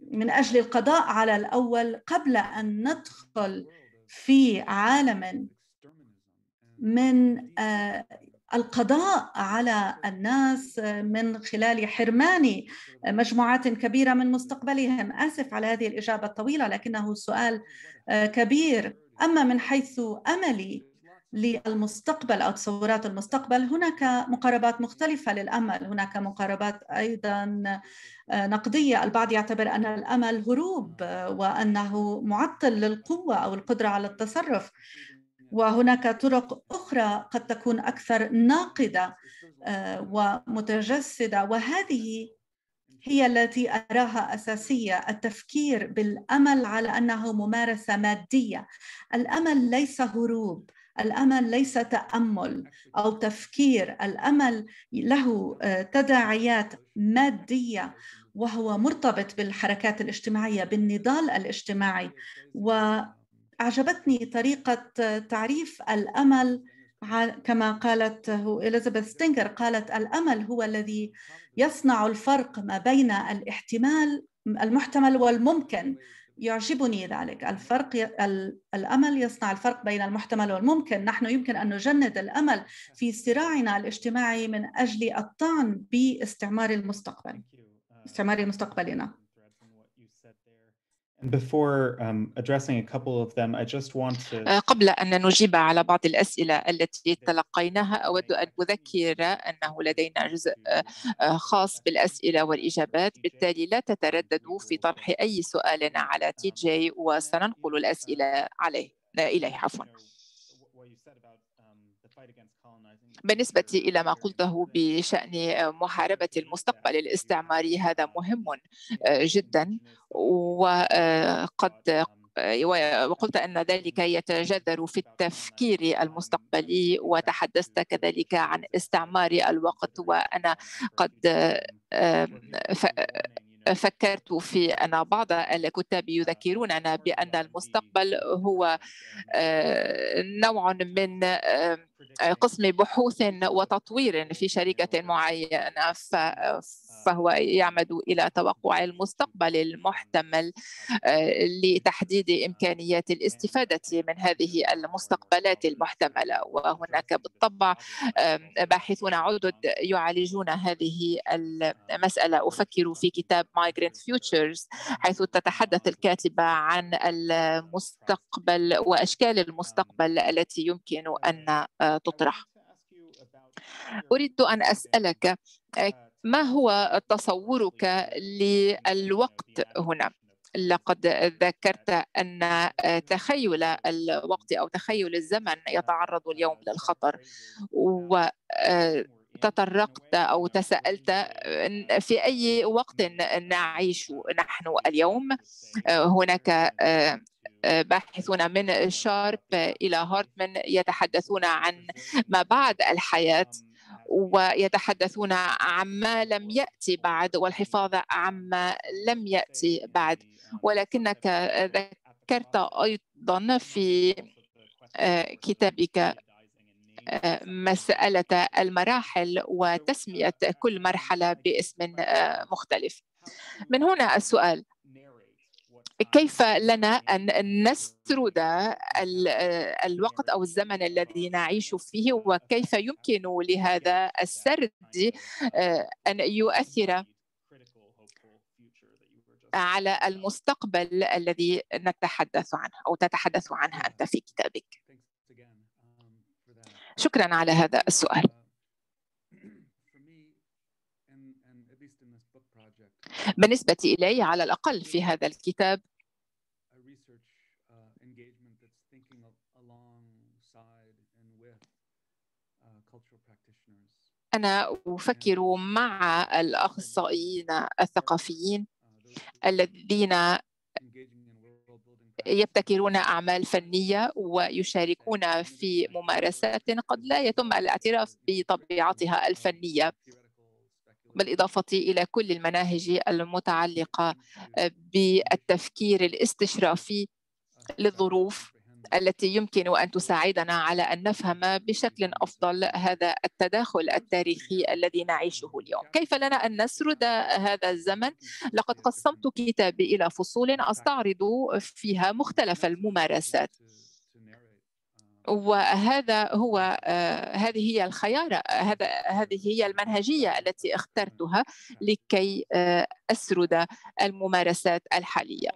من أجل القضاء على الأول قبل أن ندخل في عالم من القضاء على الناس من خلال حرمان مجموعات كبيرة من مستقبلهم. آسف على هذه الإجابة الطويلة لكنه سؤال كبير. أما من حيث أملي للمستقبل أو تصورات المستقبل، هناك مقاربات مختلفة للأمل، هناك مقاربات أيضاً نقدية. البعض يعتبر أن الأمل هروب وأنه معطل للقوة أو القدرة على التصرف، وهناك طرق أخرى قد تكون أكثر ناقدة ومتجسدة، وهذه هي التي أراها أساسية، التفكير بالأمل على أنه ممارسة مادية. الأمل ليس هروب، الأمل ليس تأمل أو تفكير، الأمل له تداعيات مادية وهو مرتبط بالحركات الاجتماعية، بالنضال الاجتماعي. وأعجبتني طريقة تعريف الأمل كما قالته إليزابيث ستينجر، قالت الأمل هو الذي يصنع الفرق ما بين الاحتمال المحتمل والممكن. يعجبني ذلك، الأمل يصنع الفرق بين المحتمل والممكن. نحن يمكن أن نجند الأمل في صراعنا الاجتماعي من أجل الطعن باستعمار المستقبل، استعمار مستقبلنا. قبل أن نجيب على بعض الأسئلة التي تلقيناها، أود أن أذكر أنه لدينا جزء خاص بالأسئلة والإجابات، بالتالي لا تترددوا في طرح أي سؤال على تي جي وسننقل الأسئلة إليه. عفوا. بالنسبة إلى ما قلته بشأن محاربة المستقبل الاستعماري، هذا مهم جدا، وقلت أن ذلك يتجذر في التفكير المستقبلي، وتحدثت كذلك عن استعمار الوقت. وأنا قد فكرت في أن بعض الكتاب يذكروننا بأن المستقبل هو نوع من قسم بحوث وتطوير في شركة معينة، فهو يعمد إلى توقع المستقبل المحتمل لتحديد إمكانيات الاستفادة من هذه المستقبلات المحتملة. وهناك بالطبع باحثون عدد يعالجون هذه المسألة. أفكر في كتاب Migrant Futures، حيث تتحدث الكاتبة عن المستقبل وأشكال المستقبل التي يمكن أن تطرح. أريد أن أسألك، ما هو تصورك للوقت هنا؟ لقد ذكرت أن تخيل الوقت أو تخيل الزمن يتعرض اليوم للخطر، تطرقت أو تساءلت في أي وقت نعيش نحن اليوم. هناك باحثون من شارب إلى هارتمان يتحدثون عن ما بعد الحياة، ويتحدثون عما لم يأتي بعد والحفاظ عما لم يأتي بعد. ولكنك ذكرت أيضا في كتابك مسألة المراحل وتسمية كل مرحلة باسم مختلف. من هنا السؤال، كيف لنا أن نسرد الوقت أو الزمن الذي نعيش فيه، وكيف يمكن لهذا السرد أن يؤثر على المستقبل الذي نتحدث عنه أو تتحدث عنه أنت في كتابك؟ شكراً على هذا السؤال. بالنسبة إلي على الأقل في هذا الكتاب، أنا أفكر مع الأخصائيين الثقافيين الذين يبتكرون أعمال فنية ويشاركون في ممارسات قد لا يتم الاعتراف بطبيعتها الفنية، بالإضافة إلى كل المناهج المتعلقة بالتفكير الاستشرافي للظروف التي يمكن أن تساعدنا على أن نفهم بشكل أفضل هذا التداخل التاريخي الذي نعيشه اليوم. كيف لنا أن نسرد هذا الزمن؟ لقد قسمت كتابي إلى فصول أستعرض فيها مختلف الممارسات، هذه هي الخيار، هذه هي المنهجية التي اخترتها لكي أسرد الممارسات الحالية.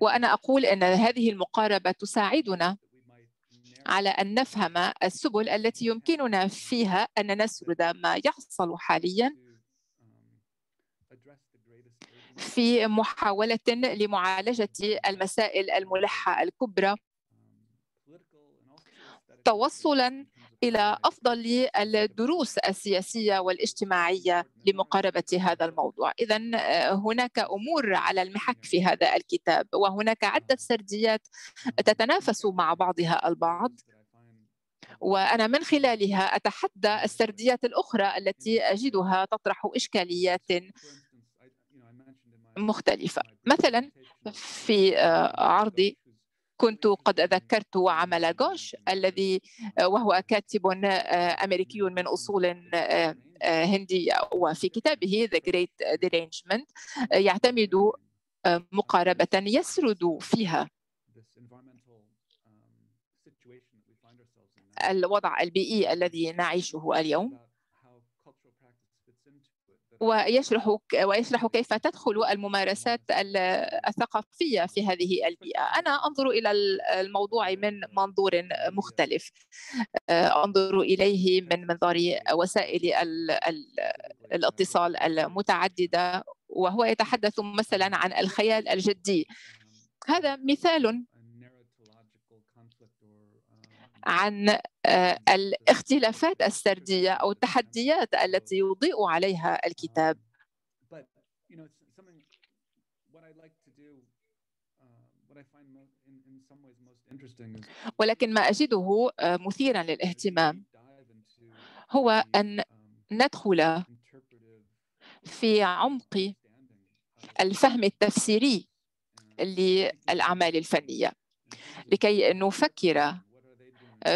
وأنا أقول أن هذه المقاربة تساعدنا على أن نفهم السبل التي يمكننا فيها أن نسرد ما يحصل حالياً في محاولة لمعالجة المسائل الملحة الكبرى، توصلاً إلى أفضل الدروس السياسية والاجتماعية لمقاربة هذا الموضوع. إذن هناك أمور على المحك في هذا الكتاب، وهناك عدة سرديات تتنافس مع بعضها البعض، وأنا من خلالها أتحدى السرديات الأخرى التي أجدها تطرح إشكاليات مختلفة. مثلا في عرضي كنت قد ذكرت عمل غوش الذي وهو كاتب أمريكي من أصول هندية، وفي كتابه The Great Derangement يعتمد مقاربة يسرد فيها الوضع البيئي الذي نعيشه اليوم، ويشرح كيف تدخل الممارسات الثقافية في هذه البيئة. أنا أنظر إلى الموضوع من منظور مختلف، أنظر إليه من منظار وسائل الاتصال المتعددة، وهو يتحدث مثلا عن الخيال الجدي. هذا مثال عن الاختلافات السردية أو التحديات التي يضيء عليها الكتاب. ولكن ما أجده مثيرا للاهتمام هو أن ندخل في عمق الفهم التفسيري للأعمال الفنية لكي نفكر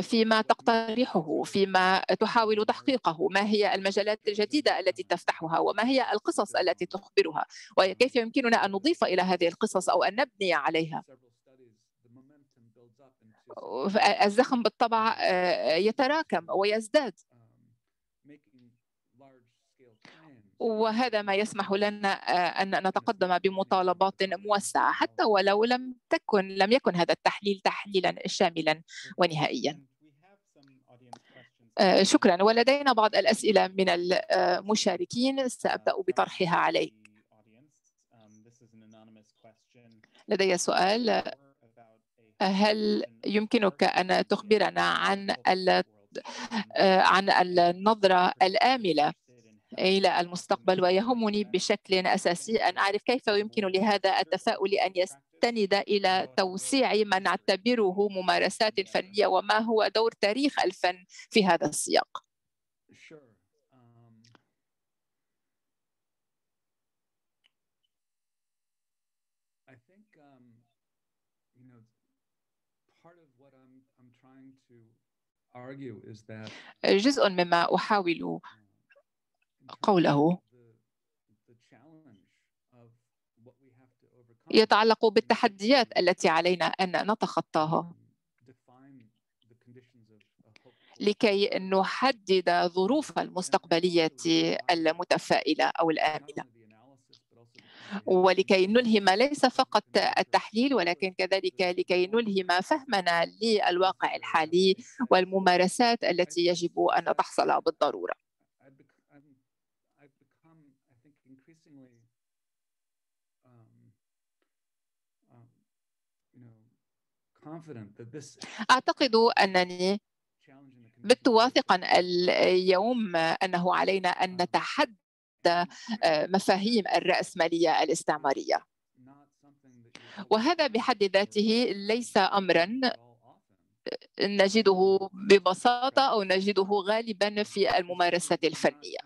فيما تقترحه، فيما تحاول تحقيقه، ما هي المجالات الجديدة التي تفتحها، وما هي القصص التي تخبرها، وكيف يمكننا أن نضيف إلى هذه القصص أو أن نبني عليها. الزخم بالطبع يتراكم ويزداد، وهذا ما يسمح لنا أن نتقدم بمطالبات موسعة حتى ولو لم يكن هذا التحليل تحليلا شاملا ونهائيا. شكرا. ولدينا بعض الأسئلة من المشاركين، سأبدأ بطرحها عليك. لدي سؤال، هل يمكنك أن تخبرنا عن النظرة الآملة إلى المستقبل؟ ويهمني بشكل أساسي أن أعرف كيف يمكن لهذا التفاؤل أن يستند إلى توسيع ما نعتبره ممارسات فنية، وما هو دور تاريخ الفن في هذا السياق؟ جزء مما أحاول قوله يتعلق بالتحديات التي علينا أن نتخطاها لكي نحدد ظروف المستقبلية المتفائلة أو الآملة، ولكي نلهم ليس فقط التحليل ولكن كذلك لكي نلهم فهمنا للواقع الحالي والممارسات التي يجب أن تحصل بالضرورة. أعتقد أنني بت واثقا اليوم أنه علينا أن نتحدى مفاهيم الرأسمالية الاستعمارية، وهذا بحد ذاته ليس أمرا نجده ببساطة أو نجده غالبا في الممارسات الفنية.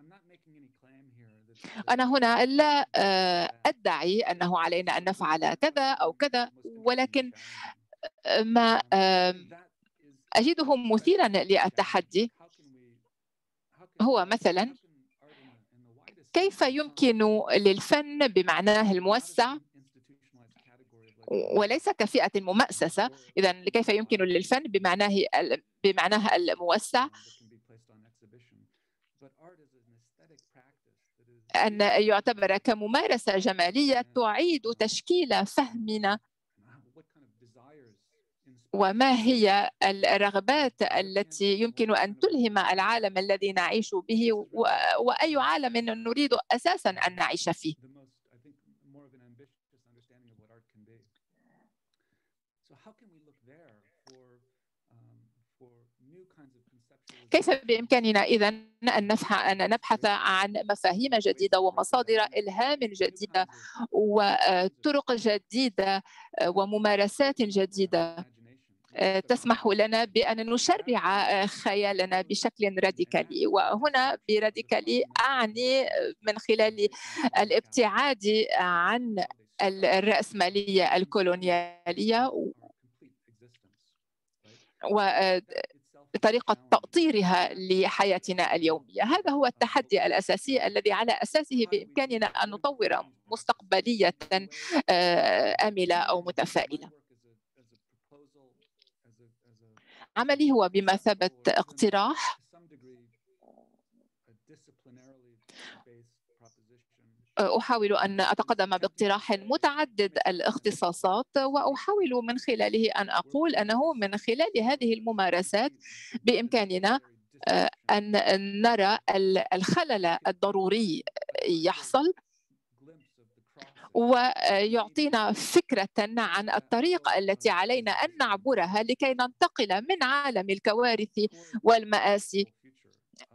أنا هنا لا أدعي أنه علينا أن نفعل كذا أو كذا، ولكن ما أجده مثيرا للتحدي هو مثلا كيف يمكن للفن بمعناه الموسع وليس كفئة مؤسسة، إذن كيف يمكن للفن بمعناه الموسع أن يعتبر كممارسة جمالية تعيد تشكيل فهمنا، وما هي الرغبات التي يمكن أن تلهم العالم الذي نعيش به، وأي عالم نريد أساساً أن نعيش فيه. كيف بإمكاننا إذن أن نبحث عن مفاهيم جديدة ومصادر إلهام جديدة وطرق جديدة وممارسات جديدة تسمح لنا بأن نشرع خيالنا بشكل راديكالي. وهنا براديكالي أعني من خلال الابتعاد عن الرأسمالية الكولونيالية وطريقة تأطيرها لحياتنا اليومية. هذا هو التحدي الأساسي الذي على أساسه بإمكاننا أن نطور مستقبلية آملة أو متفائلة. عملي هو بمثابة اقتراح أحاول أن أتقدم باقتراح متعدد الاختصاصات، وأحاول من خلاله أن أقول أنه من خلال هذه الممارسات بإمكاننا أن نرى الخلل الضروري يحصل ويعطينا فكرة عن الطريقة التي علينا أن نعبرها لكي ننتقل من عالم الكوارث والمآسي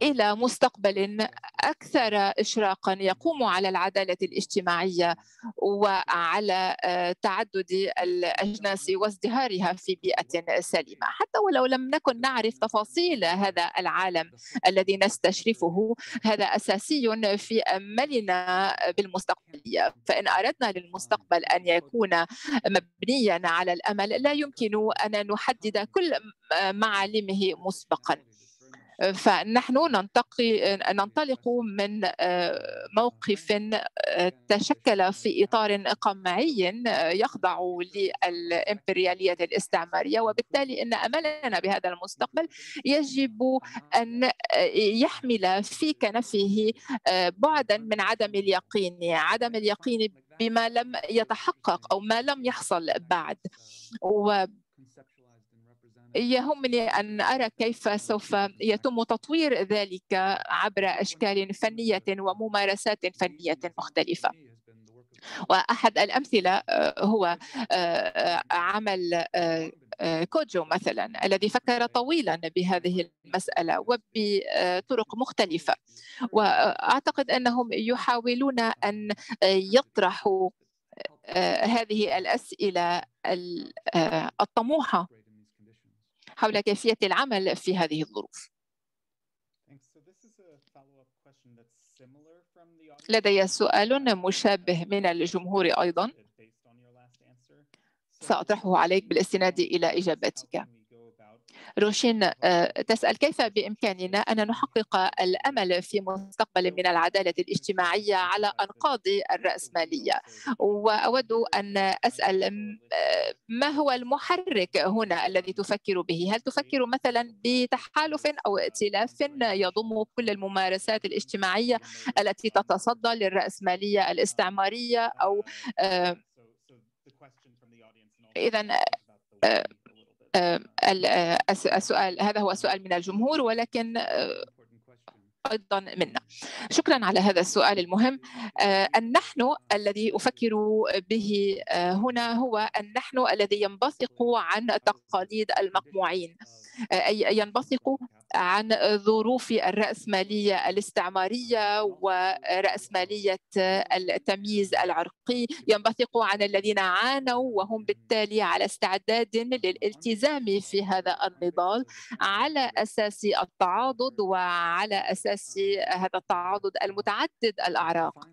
إلى مستقبل أكثر إشراقاً يقوم على العدالة الاجتماعية وعلى تعدد الأجناس وازدهارها في بيئة سليمة. حتى ولو لم نكن نعرف تفاصيل هذا العالم الذي نستشرفه، هذا أساسي في أملنا بالمستقبلية. فإن أردنا للمستقبل أن يكون مبنياً على الأمل لا يمكن أن نحدد كل معالمه مسبقاً، فنحن ننطلق من موقف تشكل في إطار قمعي يخضع للإمبريالية الاستعمارية، وبالتالي إن أملنا بهذا المستقبل يجب أن يحمل في كنفه بعداً من عدم اليقين، عدم اليقين بما لم يتحقق أو ما لم يحصل بعد. يهمني أن أرى كيف سوف يتم تطوير ذلك عبر أشكال فنية وممارسات فنية مختلفة. وأحد الأمثلة هو عمل كوجو مثلا، الذي فكر طويلا بهذه المسألة وبطرق مختلفة، وأعتقد أنهم يحاولون أن يطرحوا هذه الأسئلة الطموحة حول كيفية العمل في هذه الظروف. لدي سؤال مشابه من الجمهور أيضاً، سأطرحه عليك بالاستناد إلى إجابتك. روشين تسأل كيف بإمكاننا أن نحقق الأمل في مستقبل من العدالة الاجتماعية على أنقاض الرأسمالية، وأود أن أسأل ما هو المحرك هنا الذي تفكر به؟ هل تفكر مثلا بتحالف أو ائتلاف يضم كل الممارسات الاجتماعية التي تتصدى للرأسمالية الاستعمارية؟ أو إذن السؤال هذا هو سؤال من الجمهور ولكن أيضا منا. شكرا على هذا السؤال المهم. النحن الذي أفكر به هنا هو النحن الذي ينبثق عن تقاليد المقموعين، أي ينبثق عن ظروف الرأسمالية الاستعمارية ورأسمالية التمييز العرقي، ينبثق عن الذين عانوا وهم بالتالي على استعداد للالتزام في هذا النضال على أساس التعاضد وعلى أساس هذا التعاضد المتعدد الأعراق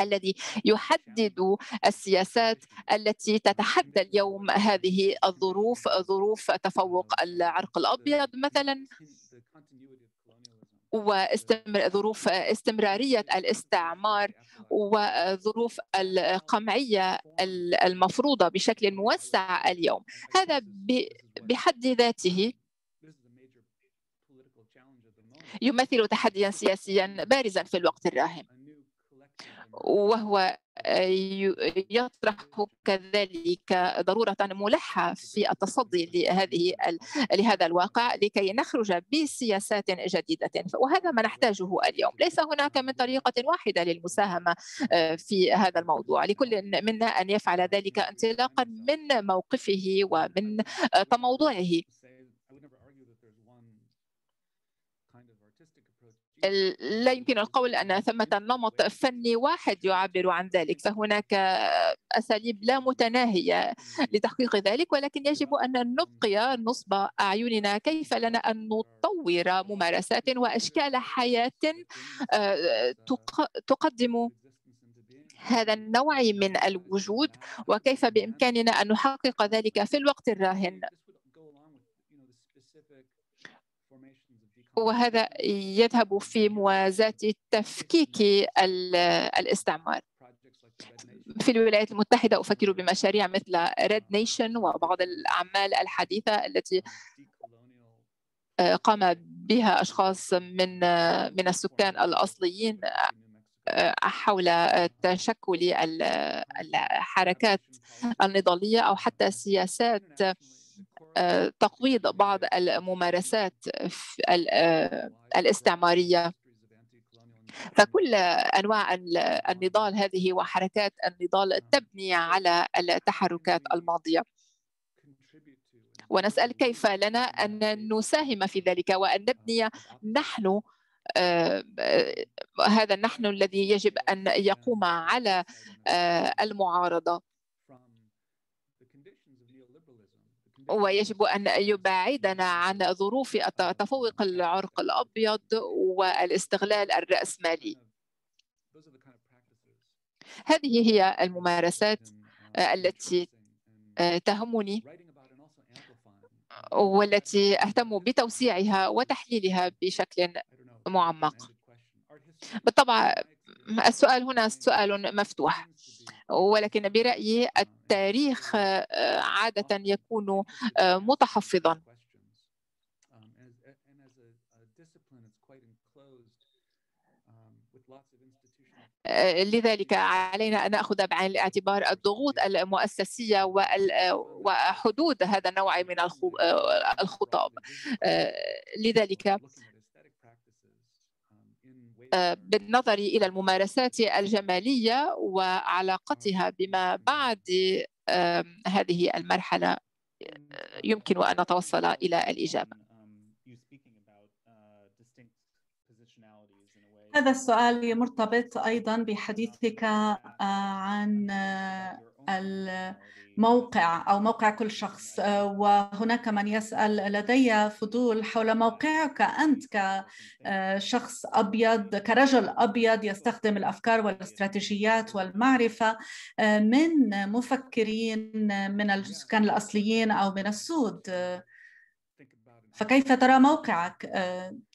الذي يحدد السياسات التي تتحدى اليوم هذه الظروف، ظروف تفوق العرق الأبيض مثلا وظروف استمرارية الاستعمار وظروف القمعية المفروضة بشكل موسع اليوم. هذا بحد ذاته يمثل تحدياً سياسياً بارزاً في الوقت الراهن، وهو يطرح كذلك ضرورة ملحة في التصدي لهذا الواقع لكي نخرج بسياسات جديدة، وهذا ما نحتاجه اليوم. ليس هناك من طريقة واحدة للمساهمة في هذا الموضوع، لكل منا أن يفعل ذلك انطلاقاً من موقفه ومن تموضعه. لا يمكن القول أن ثمة نمط فني واحد يعبر عن ذلك، فهناك أساليب لا متناهية لتحقيق ذلك، ولكن يجب أن نبقي نصب أعيننا كيف لنا أن نطور ممارسات وأشكال حياة تقدم هذا النوع من الوجود، وكيف بإمكاننا أن نحقق ذلك في الوقت الراهن. وهذا يذهب في موازاة تفكيك الاستعمار. في الولايات المتحدة أفكر بمشاريع مثل Red Nation وبعض الأعمال الحديثة التي قام بها أشخاص من السكان الأصليين حول تشكل الحركات النضالية أو حتى سياسات تقويض بعض الممارسات الاستعمارية. فكل أنواع النضال هذه وحركات النضال تبني على التحركات الماضية، ونسأل كيف لنا أن نساهم في ذلك وأن نبني نحن هذا النحن الذي يجب أن يقوم على المعارضة، ويجب أن يبعدنا عن ظروف تفوق العرق الأبيض والاستغلال الرأسمالي. هذه هي الممارسات التي تهمني والتي أهتم بتوسيعها وتحليلها بشكل معمق. بالطبع السؤال هنا سؤال مفتوح، ولكن برأيي التاريخ عادة يكون متحفظاً، لذلك علينا أن نأخذ بعين الاعتبار الضغوط المؤسسية وحدود هذا النوع من الخطاب. لذلك بالنظر إلى الممارسات الجمالية وعلاقتها بما بعد هذه المرحلة يمكن أن نتوصل إلى الإجابة. هذا السؤال مرتبط أيضاً بحديثك عن الموقع أو موقع كل شخص، وهناك من يسأل لدي فضول حول موقعك أنت كشخص أبيض، كرجل أبيض يستخدم الأفكار والاستراتيجيات والمعرفة من مفكرين من السكان الأصليين أو من السود، فكيف ترى موقعك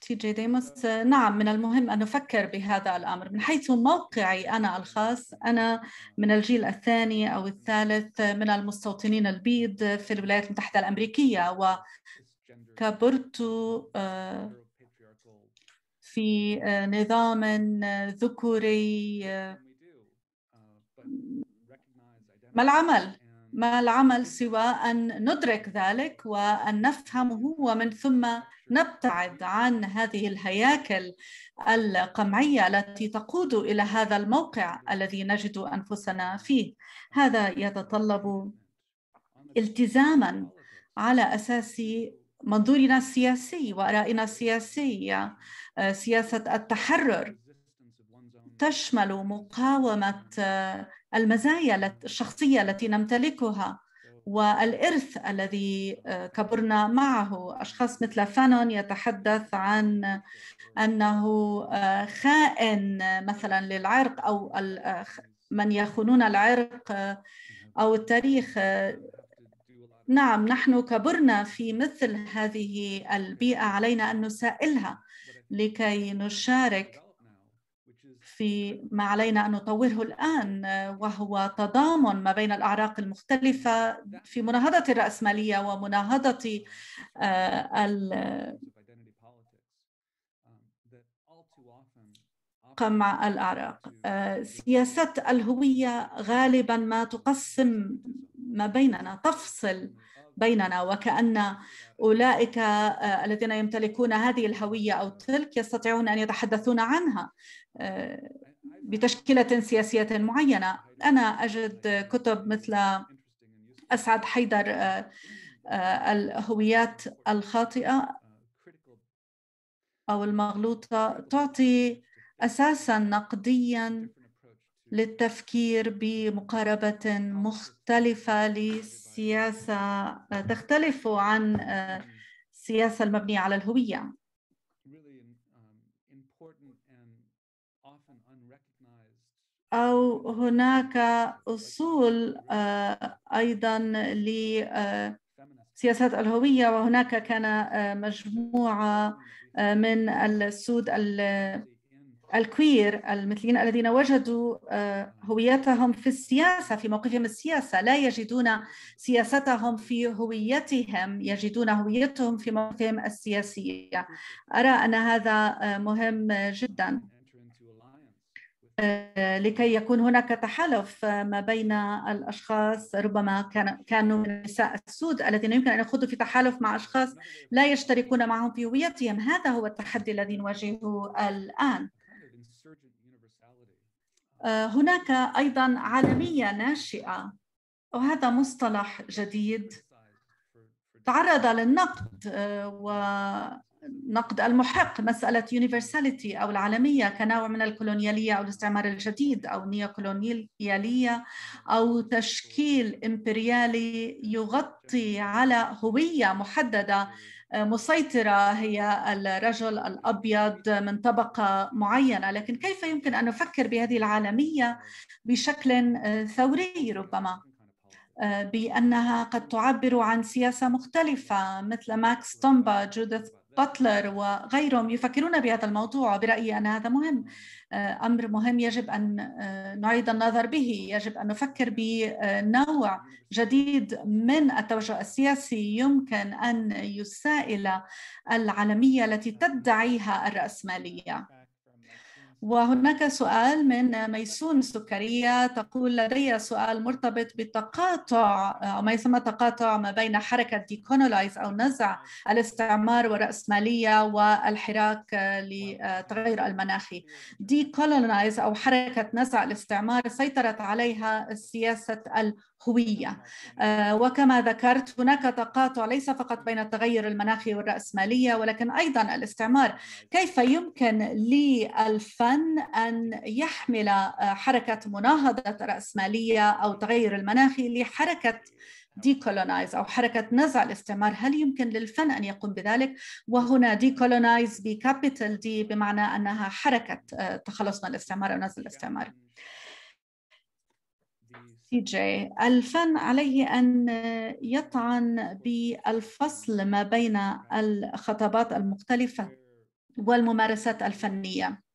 تي جي ديموس؟ نعم، من المهم أن نفكر بهذا الأمر. من حيث موقعي أنا الخاص، أنا من الجيل الثاني أو الثالث من المستوطنين البيض في الولايات المتحدة الأمريكية، وكبرت في نظام ذكوري. ما العمل سوى أن ندرك ذلك وأن نفهمه، ومن ثم نبتعد عن هذه الهياكل القمعية التي تقود إلى هذا الموقع الذي نجد أنفسنا فيه. هذا يتطلب التزاماً على أساس منظورنا السياسي وآرائنا السياسية. سياسة التحرر تشمل مقاومة المزايا الشخصية التي نمتلكها والإرث الذي كبرنا معه. أشخاص مثل فانون يتحدث عن أنه خائن مثلا للعرق، أو من يخونون العرق أو التاريخ. نعم، نحن كبرنا في مثل هذه البيئة، علينا أن نسائلها لكي نشارك في ما علينا أن نطوره الآن، وهو تضامن ما بين الأعراق المختلفة في مناهضة الرأسمالية ومناهضة قمع الأعراق. سياسة الهوية غالباً ما تقسم ما بيننا، تفصل بيننا، وكأن أولئك الذين يمتلكون هذه الهوية أو تلك يستطيعون أن يتحدثون عنها بتشكيلة سياسية معينة. أنا أجد كتب مثل أسعد حيدر الهويات الخاطئة أو المغلوطة تعطي أساساً نقدياً للتفكير بمقاربة مختلفة لسياسة تختلف عن السياسة المبنية على الهوية. أو هناك أصول أيضاً لسياسات الهوية، وهناك كان مجموعة من السود الكوير المثليين الذين وجدوا هويتهم في السياسة، في موقفهم السياسة، لا يجدون سياستهم في هويتهم، يجدون هويتهم في موقفهم السياسية. أرى أن هذا مهم جداً لكي يكون هناك تحالف ما بين الأشخاص. ربما كانوا من النساء السود الذين يمكن أن يخوضوا في تحالف مع أشخاص لا يشتركون معهم في هويتهم. هذا هو التحدي الذي نواجهه الآن. هناك أيضا عالمية ناشئة، وهذا مصطلح جديد تعرض للنقد ونقد المحق، مسألة يونيفرساليتي أو العالمية كنوع من الكولونيالية أو الاستعمار الجديد أو النيوكولونيالية أو تشكيل إمبريالي يغطي على هوية محددة مسيطرة، هي الرجل الأبيض من طبقة معينة. لكن كيف يمكن أن نفكر بهذه العالمية بشكل ثوري ربما؟ بأنها قد تعبر عن سياسة مختلفة، مثل ماكس تومبا، جوديث باتلر وغيرهم يفكرون بهذا الموضوع. برأيي أن هذا مهم، أمر مهم يجب أن نعيد النظر به. يجب أن نفكر بنوع جديد من التوجه السياسي يمكن أن يسائل العالمية التي تدعيها الرأسمالية. وهناك سؤال من ميسون سكرية تقول: لدي سؤال مرتبط بالتقاطع أو ما يسمى تقاطع ما بين حركة ديكونولايز أو نزع الاستعمار والرأسمالية والحراك للتغير المناخي. ديكولونايز أو حركة نزع الاستعمار سيطرت عليها سياسة الهوية، وكما ذكرت هناك تقاطع ليس فقط بين التغير المناخي والرأسمالية ولكن أيضا الاستعمار. كيف يمكن للفن أن يحمل حركة مناهضة الرأسمالية أو تغير المناخي لحركة ديكولونايز أو حركة نزع الاستعمار؟ هل يمكن للفن أن يقوم بذلك؟ وهنا ديكولونايز بكابيتال دي بمعنى أنها حركة تخلص من الاستعمار أو نزع الاستعمار. تي.جي. الفن عليه أن يطعن بالفصل ما بين الخطابات المختلفة والممارسات الفنية،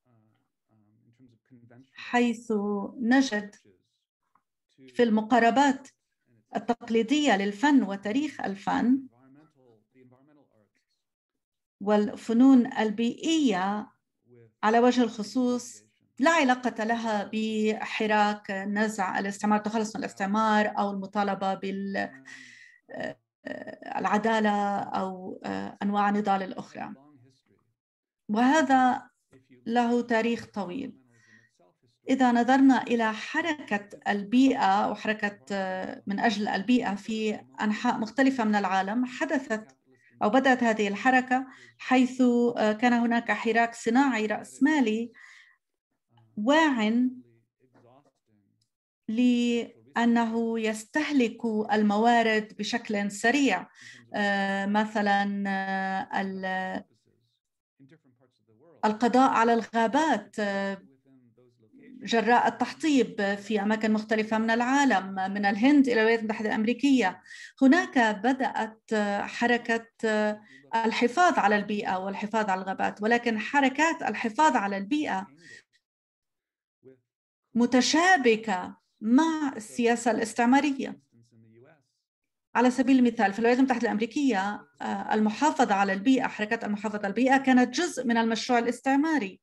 حيث نجد في المقاربات التقليدية للفن وتاريخ الفن والفنون البيئية على وجه الخصوص لا علاقة لها بحراك نزع الاستعمار، تخلص من الاستعمار أو المطالبة بالعدالة أو أنواع النضال الأخرى، وهذا له تاريخ طويل. إذا نظرنا إلى حركة البيئة أو حركة من أجل البيئة في أنحاء مختلفة من العالم، حدثت أو بدأت هذه الحركة حيث كان هناك حراك صناعي رأسمالي واعٍ لأنه يستهلك الموارد بشكل سريع، مثلاً القضاء على الغابات جراء التحطيب في أماكن مختلفة من العالم، من الهند إلى الولايات المتحدة الأمريكية. هناك بدأت حركة الحفاظ على البيئة والحفاظ على الغابات، ولكن حركات الحفاظ على البيئة متشابكة مع السياسة الاستعمارية. على سبيل المثال في الولايات المتحدة الأمريكية المحافظة على البيئة، حركة المحافظة على البيئة كانت جزء من المشروع الاستعماري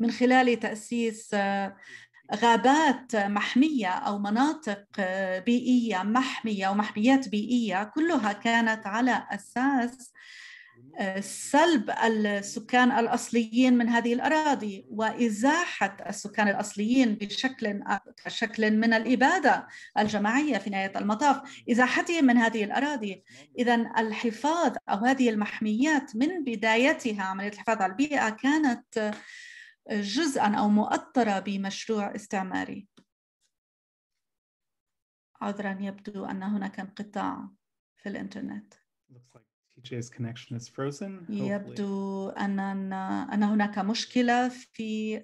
من خلال تأسيس غابات محمية أو مناطق بيئية محمية ومحميات بيئية، كلها كانت على أساس سلب السكان الأصليين من هذه الأراضي وإزاحة السكان الأصليين بشكل من الإبادة الجماعية في نهاية المطاف، إزاحتهم من هذه الأراضي. إذن الحفاظ أو هذه المحميات من بدايتها، عملية الحفاظ على البيئة، كانت جزءاً أو مؤطرة بمشروع استعماري. عذراً، يبدو أن هناك انقطاع في الإنترنت. يبدو أن هناك مشكلة في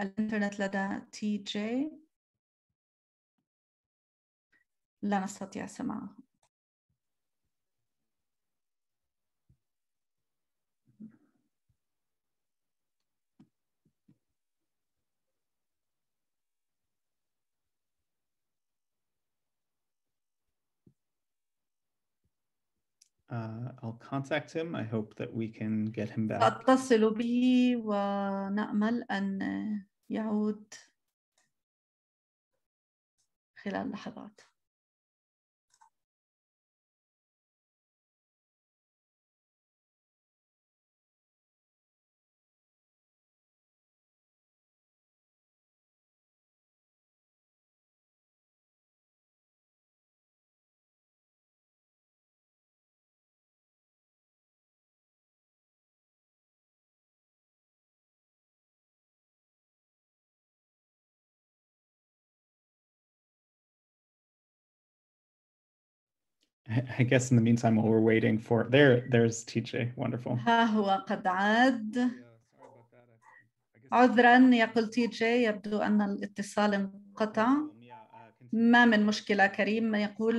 الإنترنت لدى تي جي. لا نستطيع سماعه. I'll contact him. I hope that we can get him back. أتصل به ونأمل أن يعود خلال لحظات. I guess in the meantime, while we're waiting for it, there's TJ. Wonderful. ها هو قد عاد. عذراً، يقول TJ، يبدو أن الاتصال انقطع. ما من مشكلة. كريم يقول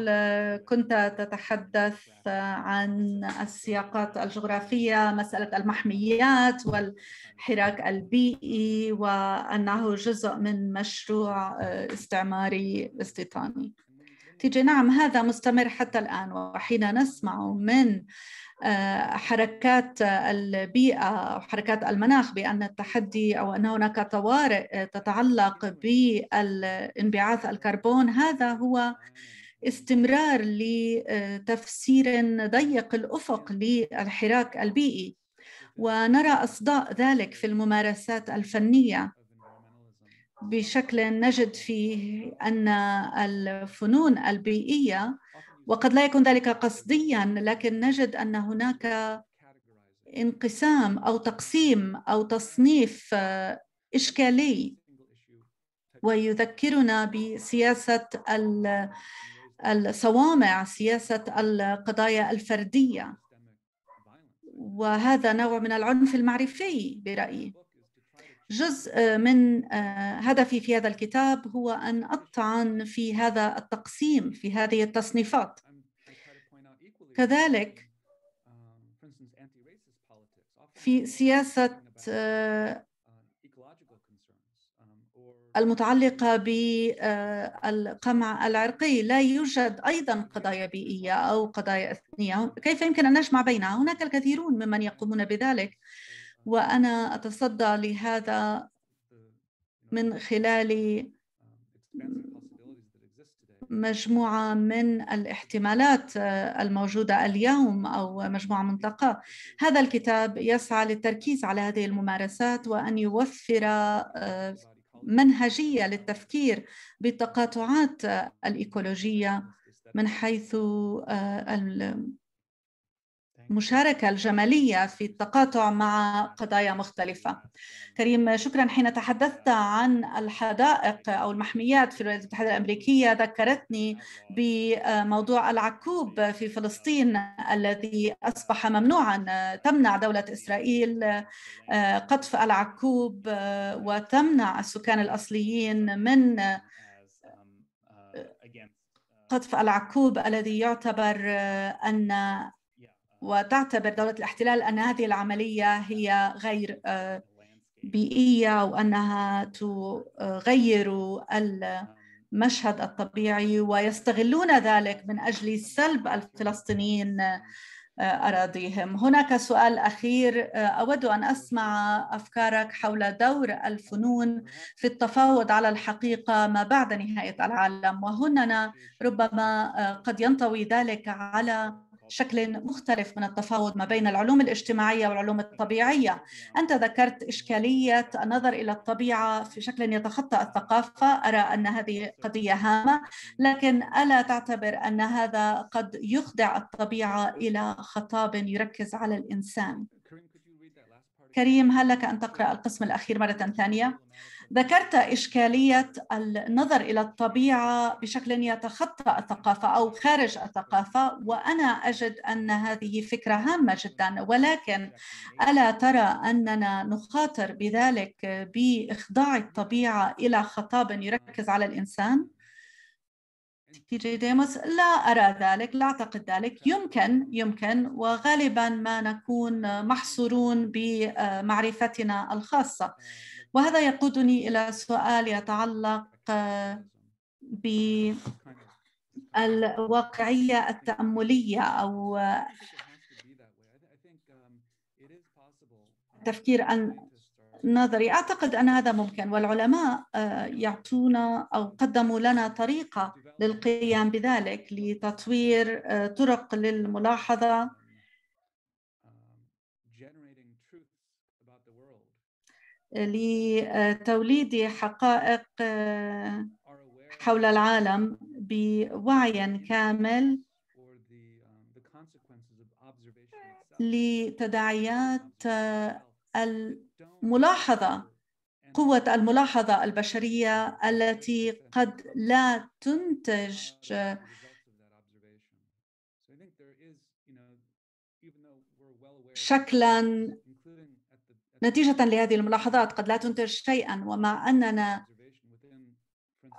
كنت تتحدث عن السياقات الجغرافية، مسألة المحميات والحراك البيئي، وأنه جزء من مشروع استعماري استيطاني. تيجي، نعم، هذا مستمر حتى الآن، وحين نسمع من حركات البيئة وحركات المناخ بأن التحدي أو أن هناك طوارئ تتعلق بالانبعاث الكربون، هذا هو استمرار لتفسير ضيق الأفق للحراك البيئي، ونرى أصداء ذلك في الممارسات الفنية بشكل نجد فيه أن الفنون البيئية، وقد لا يكون ذلك قصدياً، لكن نجد أن هناك انقسام أو تقسيم أو تصنيف إشكالي، ويذكرنا بسياسة الصوامع، سياسة القضايا الفردية، وهذا نوع من العنف المعرفي برأيي. جزء من هدفي في هذا الكتاب هو أن أطعن في هذا التقسيم، في هذه التصنيفات. كذلك في سياسة المتعلقة بالقمع العرقي لا يوجد أيضاً قضايا بيئية أو قضايا إثنية. كيف يمكن أن نجمع بينها؟ هناك الكثيرون ممن يقومون بذلك، وأنا أتصدى لهذا من خلال مجموعة من الاحتمالات الموجودة اليوم أو مجموعة مطلقة. هذا الكتاب يسعى للتركيز على هذه الممارسات وأن يوفر منهجية للتفكير بالتقاطعات الإيكولوجية من حيث مشاركة الجمالية في التقاطع مع قضايا مختلفة. كريم، شكراً. حين تحدثت عن الحدائق أو المحميات في الولايات المتحدة الأمريكية، ذكرتني بموضوع العكوب في فلسطين الذي أصبح ممنوعاً. تمنع دولة إسرائيل قطف العكوب وتمنع السكان الأصليين من قطف العكوب الذي يعتبر أن وتعتبر دولة الاحتلال أن هذه العملية هي غير بيئية وأنها تغير المشهد الطبيعي، ويستغلون ذلك من أجل سلب الفلسطينيين أراضيهم. هناك سؤال أخير، أود أن أسمع أفكارك حول دور الفنون في التفاوض على الحقيقة ما بعد نهاية العالم، وهنا ربما قد ينطوي ذلك على شكل مختلف من التفاوض ما بين العلوم الاجتماعية والعلوم الطبيعية. أنت ذكرت إشكالية النظر إلى الطبيعة في شكل يتخطى الثقافة، أرى أن هذه قضية هامة، لكن ألا تعتبر أن هذا قد يخضع الطبيعة إلى خطاب يركز على الإنسان؟ كريم، هل لك أن تقرأ القسم الأخير مرة ثانية؟ ذكرت إشكالية النظر إلى الطبيعة بشكل يتخطى الثقافة أو خارج الثقافة، وأنا أجد أن هذه فكرة هامة جدا، ولكن ألا ترى أننا نخاطر بذلك بإخضاع الطبيعة إلى خطاب يركز على الإنسان؟ تي.جي. ديموس، لا أرى ذلك، لا أعتقد ذلك. يمكن وغالبا ما نكون محصورون بمعرفتنا الخاصة. وهذا يقودني إلى سؤال يتعلق بالواقعية التأملية أو التفكير النظري. أعتقد أن هذا ممكن، والعلماء يعطونا أو قدموا لنا طريقة للقيام بذلك، لتطوير طرق للملاحظة لتوليد حقائق حول العالم بوعي كامل لتداعيات الملاحظة، قوة الملاحظة البشرية التي قد لا تنتج شكلاً نتيجة لهذه الملاحظات، قد لا تنتج شيئاً. ومع أننا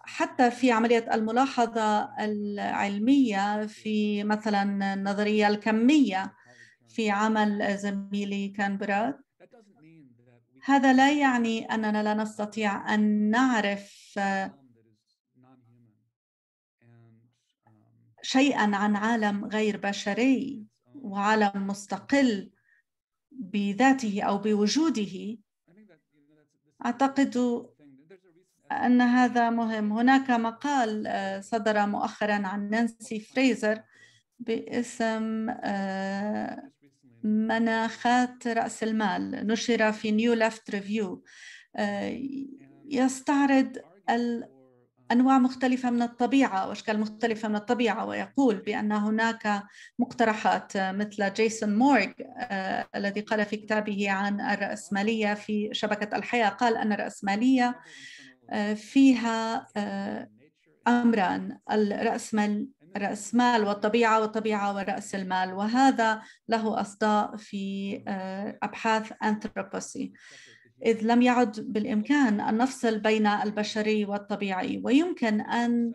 حتى في عملية الملاحظة العلمية، في مثلاً النظرية الكمية في عمل زميلي كانبرا، هذا لا يعني أننا لا نستطيع أن نعرف شيئاً عن عالم غير بشري وعالم مستقل بذاته أو بوجوده. أعتقد أن هذا مهم. هناك مقال صدر مؤخراً عن نانسي فريزر باسم مناخات رأس المال، نشر في نيو ليفت ريفيو، يستعرض أنواع مختلفة من الطبيعة وأشكال مختلفة من الطبيعة، ويقول بأن هناك مقترحات مثل جيسون مور الذي قال في كتابه عن الرأسمالية في شبكة الحياة، قال أن الرأسمالية فيها أمران: الرأسمال والطبيعة، والطبيعة ورأس المال، وهذا له أصداء في أبحاث أنثروبوسي، إذ لم يعد بالإمكان أن نفصل بين البشري والطبيعي. ويمكن أن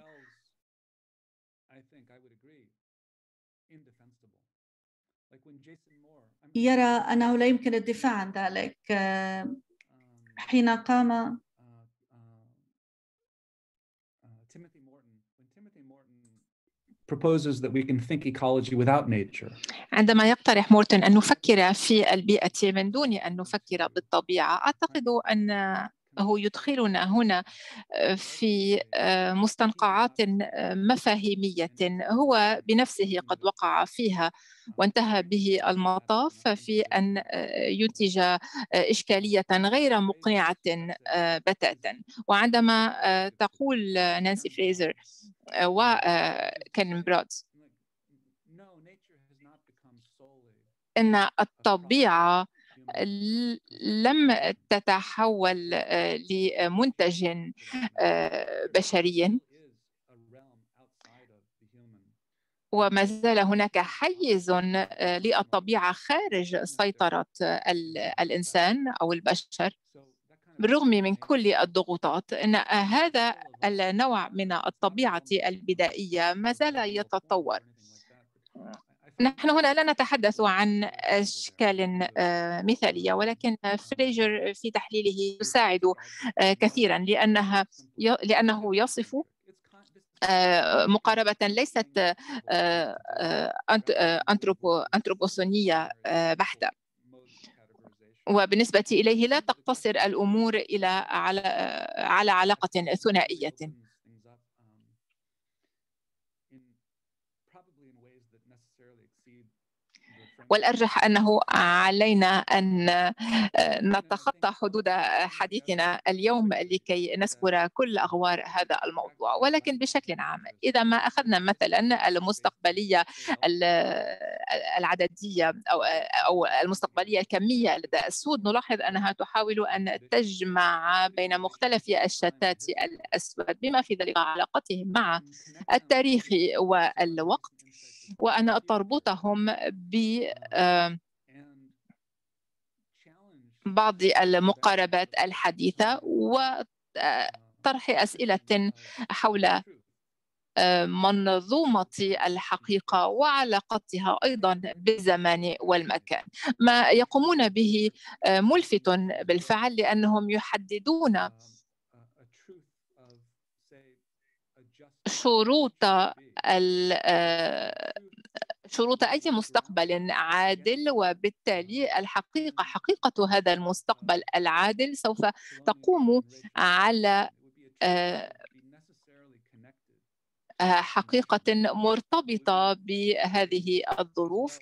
يرى أنه لا يمكن الدفاع عن ذلك. حين قام عندما يقترح مورتون أن نفكر في البيئة من دون أن نفكر بالطبيعة، أعتقد أنه يدخلنا هنا في مستنقعات مفاهيمية هو بنفسه قد وقع فيها، وانتهى به المطاف في أن ينتج إشكالية غير مقنعة بتاتا. وعندما تقول نانسي فريزر وكان براد أن الطبيعة لم تتحول لمنتج بشري، وما زال هناك حيز للطبيعة خارج سيطرة الإنسان أو البشر بالرغم من كل الضغوطات، إن هذا النوع من الطبيعة البدائية ما زال يتطور. نحن هنا لا نتحدث عن أشكال مثالية، ولكن فريجر في تحليله يساعد كثيرا، لأنه يصف مقاربة ليست أنثروبوسونية بحتة، وبالنسبة إليه لا تقتصر الأمور على علاقة ثنائية. والأرجح أنه علينا أن نتخطى حدود حديثنا اليوم لكي نذكر كل أغوار هذا الموضوع. ولكن بشكل عام إذا ما أخذنا مثلا المستقبلية العددية أو المستقبلية الكمية لدى السود، نلاحظ أنها تحاول أن تجمع بين مختلف الشتات الأسود بما في ذلك علاقتهم مع التاريخ والوقت، وأن تربطهم ببعض المقاربات الحديثة وطرح أسئلة حول منظومة الحقيقة وعلاقتها أيضا بالزمان والمكان. ما يقومون به ملفت بالفعل لأنهم يحددون شروط أي مستقبل عادل، وبالتالي الحقيقة حقيقة هذا المستقبل العادل سوف تقوم على حقيقة مرتبطة بهذه الظروف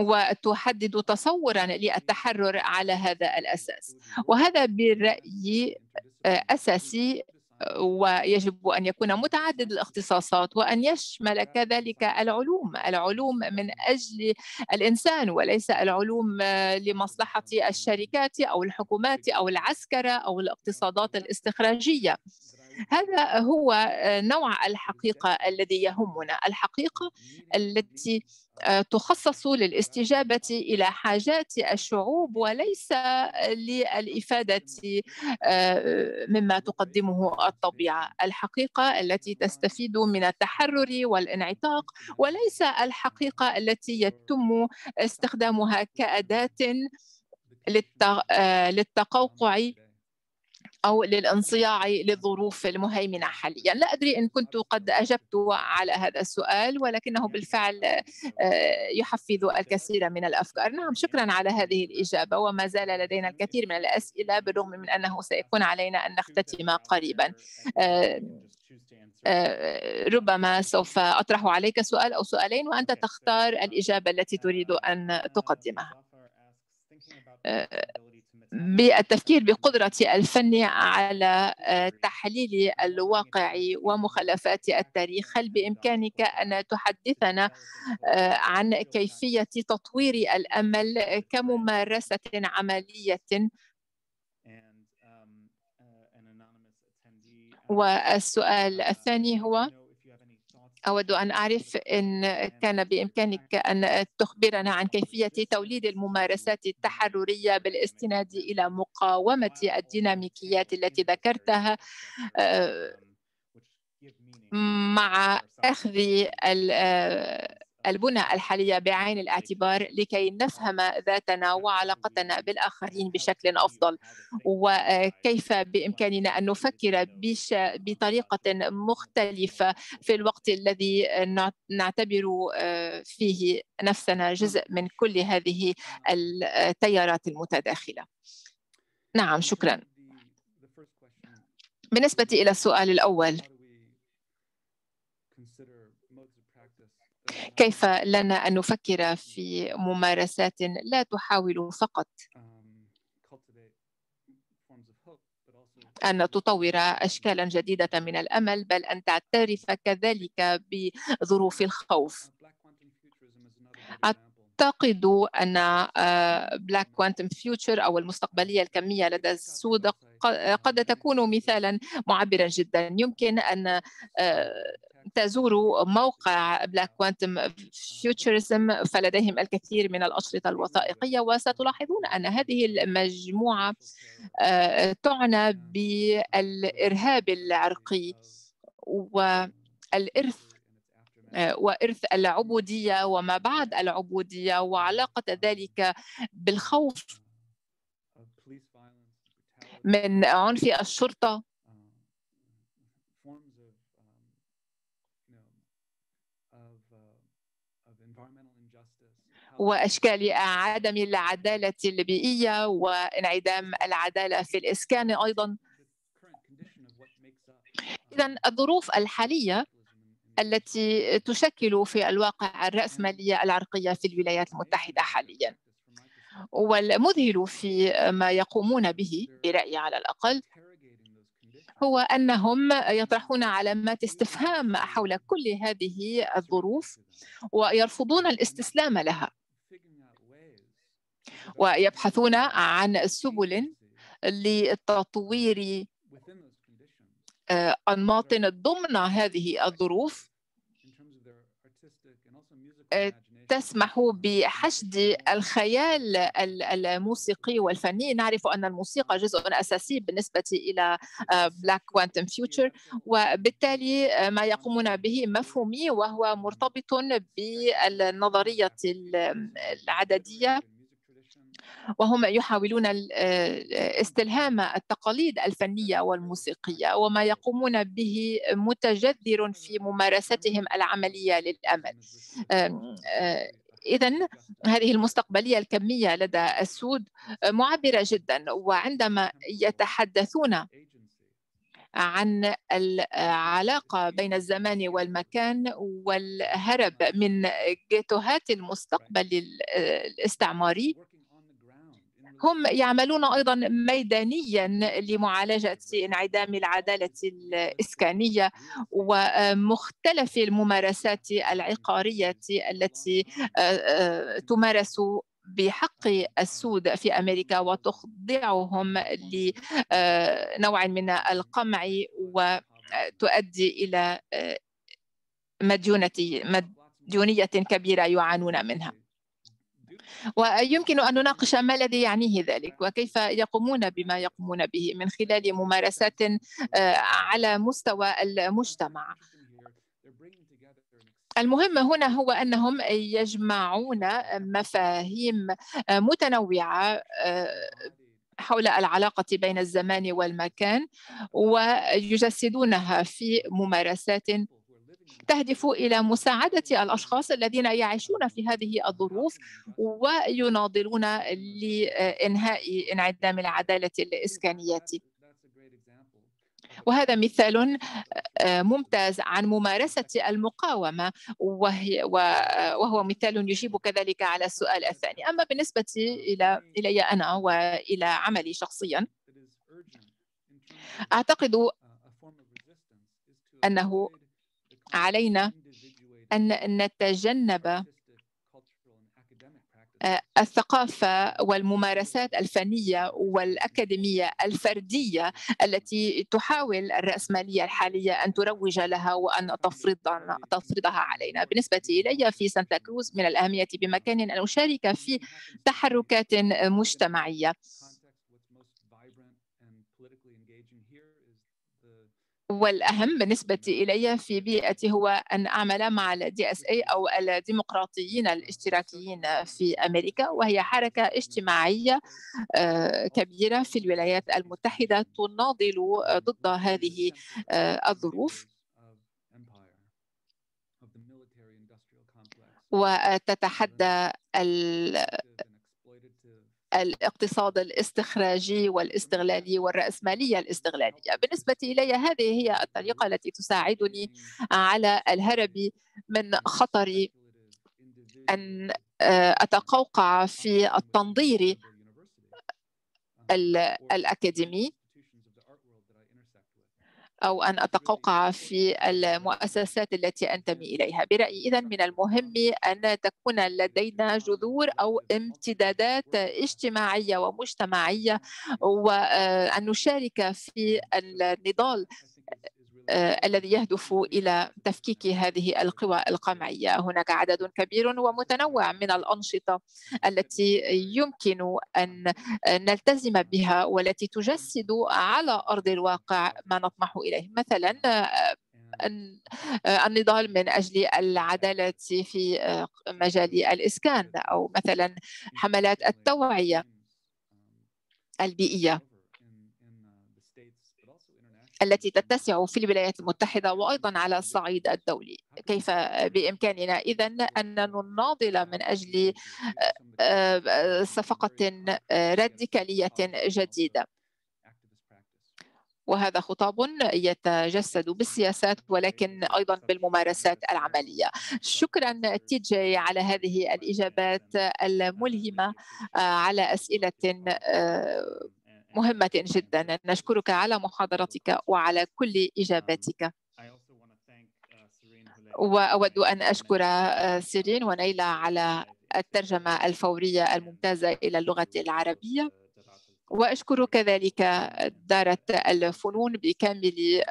وتحدد تصوراً للتحرر على هذا الأساس، وهذا برأيي أساسي، ويجب أن يكون متعدد الاختصاصات وأن يشمل كذلك العلوم من أجل الإنسان وليس العلوم لمصلحة الشركات أو الحكومات أو العسكرة أو الاقتصادات الاستخراجية. هذا هو نوع الحقيقة الذي يهمنا، الحقيقة التي تخصص للاستجابة إلى حاجات الشعوب وليس للإفادة مما تقدمه الطبيعة، الحقيقة التي تستفيد من التحرر والانعتاق وليس الحقيقة التي يتم استخدامها كأداة للتقوقع أو للانصياع للظروف المهيمنة حاليا. لا أدري إن كنت قد أجبت على هذا السؤال، ولكنه بالفعل يحفز الكثير من الأفكار. نعم، شكرا على هذه الإجابة، وما زال لدينا الكثير من الأسئلة بالرغم من أنه سيكون علينا أن نختتم قريبا. ربما سوف أطرح عليك سؤال أو سؤالين وأنت تختار الإجابة التي تريد أن تقدمها. بالتفكير بقدرة الفن على تحليل الواقع ومخالفات التاريخ، هل بإمكانك أن تحدثنا عن كيفية تطوير الأمل كممارسة عملية؟ والسؤال الثاني هو أود أن أعرف إن كان بإمكانك أن تخبرنا عن كيفية توليد الممارسات التحررية بالاستناد إلى مقاومة الديناميكيات التي ذكرتها مع أخذ البنى الحالية بعين الاعتبار لكي نفهم ذاتنا وعلاقتنا بالآخرين بشكل أفضل، وكيف بإمكاننا أن نفكر بطريقة مختلفة في الوقت الذي نعتبر فيه نفسنا جزء من كل هذه التيارات المتداخلة. نعم، شكرا. بالنسبة إلى السؤال الأول، كيف لنا أن نفكر في ممارسات لا تحاول فقط أن تطور أشكالا جديدة من الأمل، بل أن تعترف كذلك بظروف الخوف؟ أعتقد أن Black Quantum Future أو المستقبلية الكمية لدى السود قد تكون مثالا معبرا جدا. يمكن أن تزوروا موقع Black Quantum Futurism، فلديهم الكثير من الأشرطة الوثائقية، وستلاحظون أن هذه المجموعة تعنى بالإرهاب العرقي وإرث العبودية وما بعد العبودية وعلاقة ذلك بالخوف من عنف الشرطة وأشكال عدم العدالة البيئية وانعدام العدالة في الإسكان أيضا. إذن الظروف الحالية التي تشكل في الواقع الرأسمالية العرقية في الولايات المتحدة حالياً. والمذهل في ما يقومون به برأيي على الأقل هو أنهم يطرحون علامات استفهام حول كل هذه الظروف ويرفضون الاستسلام لها، ويبحثون عن سبل لتطوير أنماط ضمن هذه الظروف تسمح بحشد الخيال الموسيقي والفني. نعرف أن الموسيقى جزء أساسي بالنسبة إلى Black Quantum Future، وبالتالي ما يقومون به مفهومي وهو مرتبط بالنظرية العددية، وهم يحاولون استلهام التقاليد الفنية والموسيقية، وما يقومون به متجذر في ممارستهم العملية للأمل. إذن هذه المستقبلية الكمية لدى السود معبرة جدا، وعندما يتحدثون عن العلاقة بين الزمان والمكان والهرب من جيتوهات المستقبل الاستعماري، هم يعملون أيضاً ميدانياً لمعالجة انعدام العدالة الإسكانية ومختلف الممارسات العقارية التي تمارس بحق السود في أمريكا وتخضعهم لنوع من القمع وتؤدي إلى مديونية كبيرة يعانون منها. ويمكن أن نناقش ما الذي يعنيه ذلك وكيف يقومون بما يقومون به من خلال ممارسات على مستوى المجتمع. المهم هنا هو أنهم يجمعون مفاهيم متنوعة حول العلاقة بين الزمان والمكان ويجسدونها في ممارسات تهدف إلى مساعدة الأشخاص الذين يعيشون في هذه الظروف ويناضلون لإنهاء انعدام العدالة الإسكانية. وهذا مثال ممتاز عن ممارسة المقاومة، وهو مثال يجيب كذلك على السؤال الثاني. أما بالنسبة إلي أنا وإلى عملي شخصياً، أعتقد أنه علينا أن نتجنب الثقافة والممارسات الفنية والأكاديمية الفردية التي تحاول الرأسمالية الحالية أن تروج لها وأن تفرضها علينا. بالنسبة إلي في سانتا كروز من الأهمية بمكان أن أشارك في تحركات مجتمعية، والأهم بالنسبة إلي في بيئتي هو أن أعمل مع DSA أو الديمقراطيين الاشتراكيين في أمريكا، وهي حركة اجتماعية كبيرة في الولايات المتحدة تناضل ضد هذه الظروف وتتحدى الاقتصاد الاستخراجي والاستغلالي والرأسمالية الاستغلالية. بالنسبة إلي هذه هي الطريقة التي تساعدني على الهرب من خطر أن أتقوقع في التنظير الأكاديمي أو أن أتقوقع في المؤسسات التي أنتمي إليها. برأيي إذن من المهم أن تكون لدينا جذور أو امتدادات اجتماعية ومجتمعية، وأن نشارك في النضال الذي يهدف إلى تفكيك هذه القوى القمعية. هناك عدد كبير ومتنوع من الأنشطة التي يمكن أن نلتزم بها والتي تجسد على أرض الواقع ما نطمح إليه، مثلا النضال من أجل العدالة في مجال الإسكان، أو مثلا حملات التوعية البيئية التي تتسع في الولايات المتحدة وأيضاً على الصعيد الدولي. كيف بإمكاننا إذن أن نناضل من أجل صفقة راديكالية جديدة؟ وهذا خطاب يتجسد بالسياسات ولكن أيضا بالممارسات العملية. شكرا تي جي على هذه الإجابات الملهمة على أسئلة مهمة جدا. نشكرك على محاضرتك وعلى كل إجاباتك. وأود أن أشكر سيرين ونيلة على الترجمة الفورية الممتازة إلى اللغة العربية، وأشكر كذلك دارة الفنون بكامل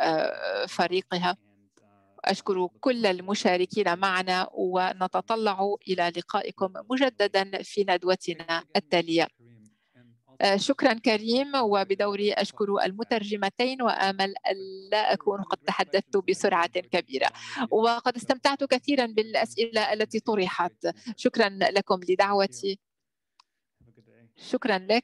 فريقها. أشكر كل المشاركين معنا، ونتطلع إلى لقائكم مجددا في ندوتنا التالية. شكرا كريم، وبدوري أشكر المترجمتين، وآمل ألا أكون قد تحدثت بسرعة كبيرة، وقد استمتعت كثيرا بالأسئلة التي طرحت. شكرا لكم لدعوتي. شكرا لك.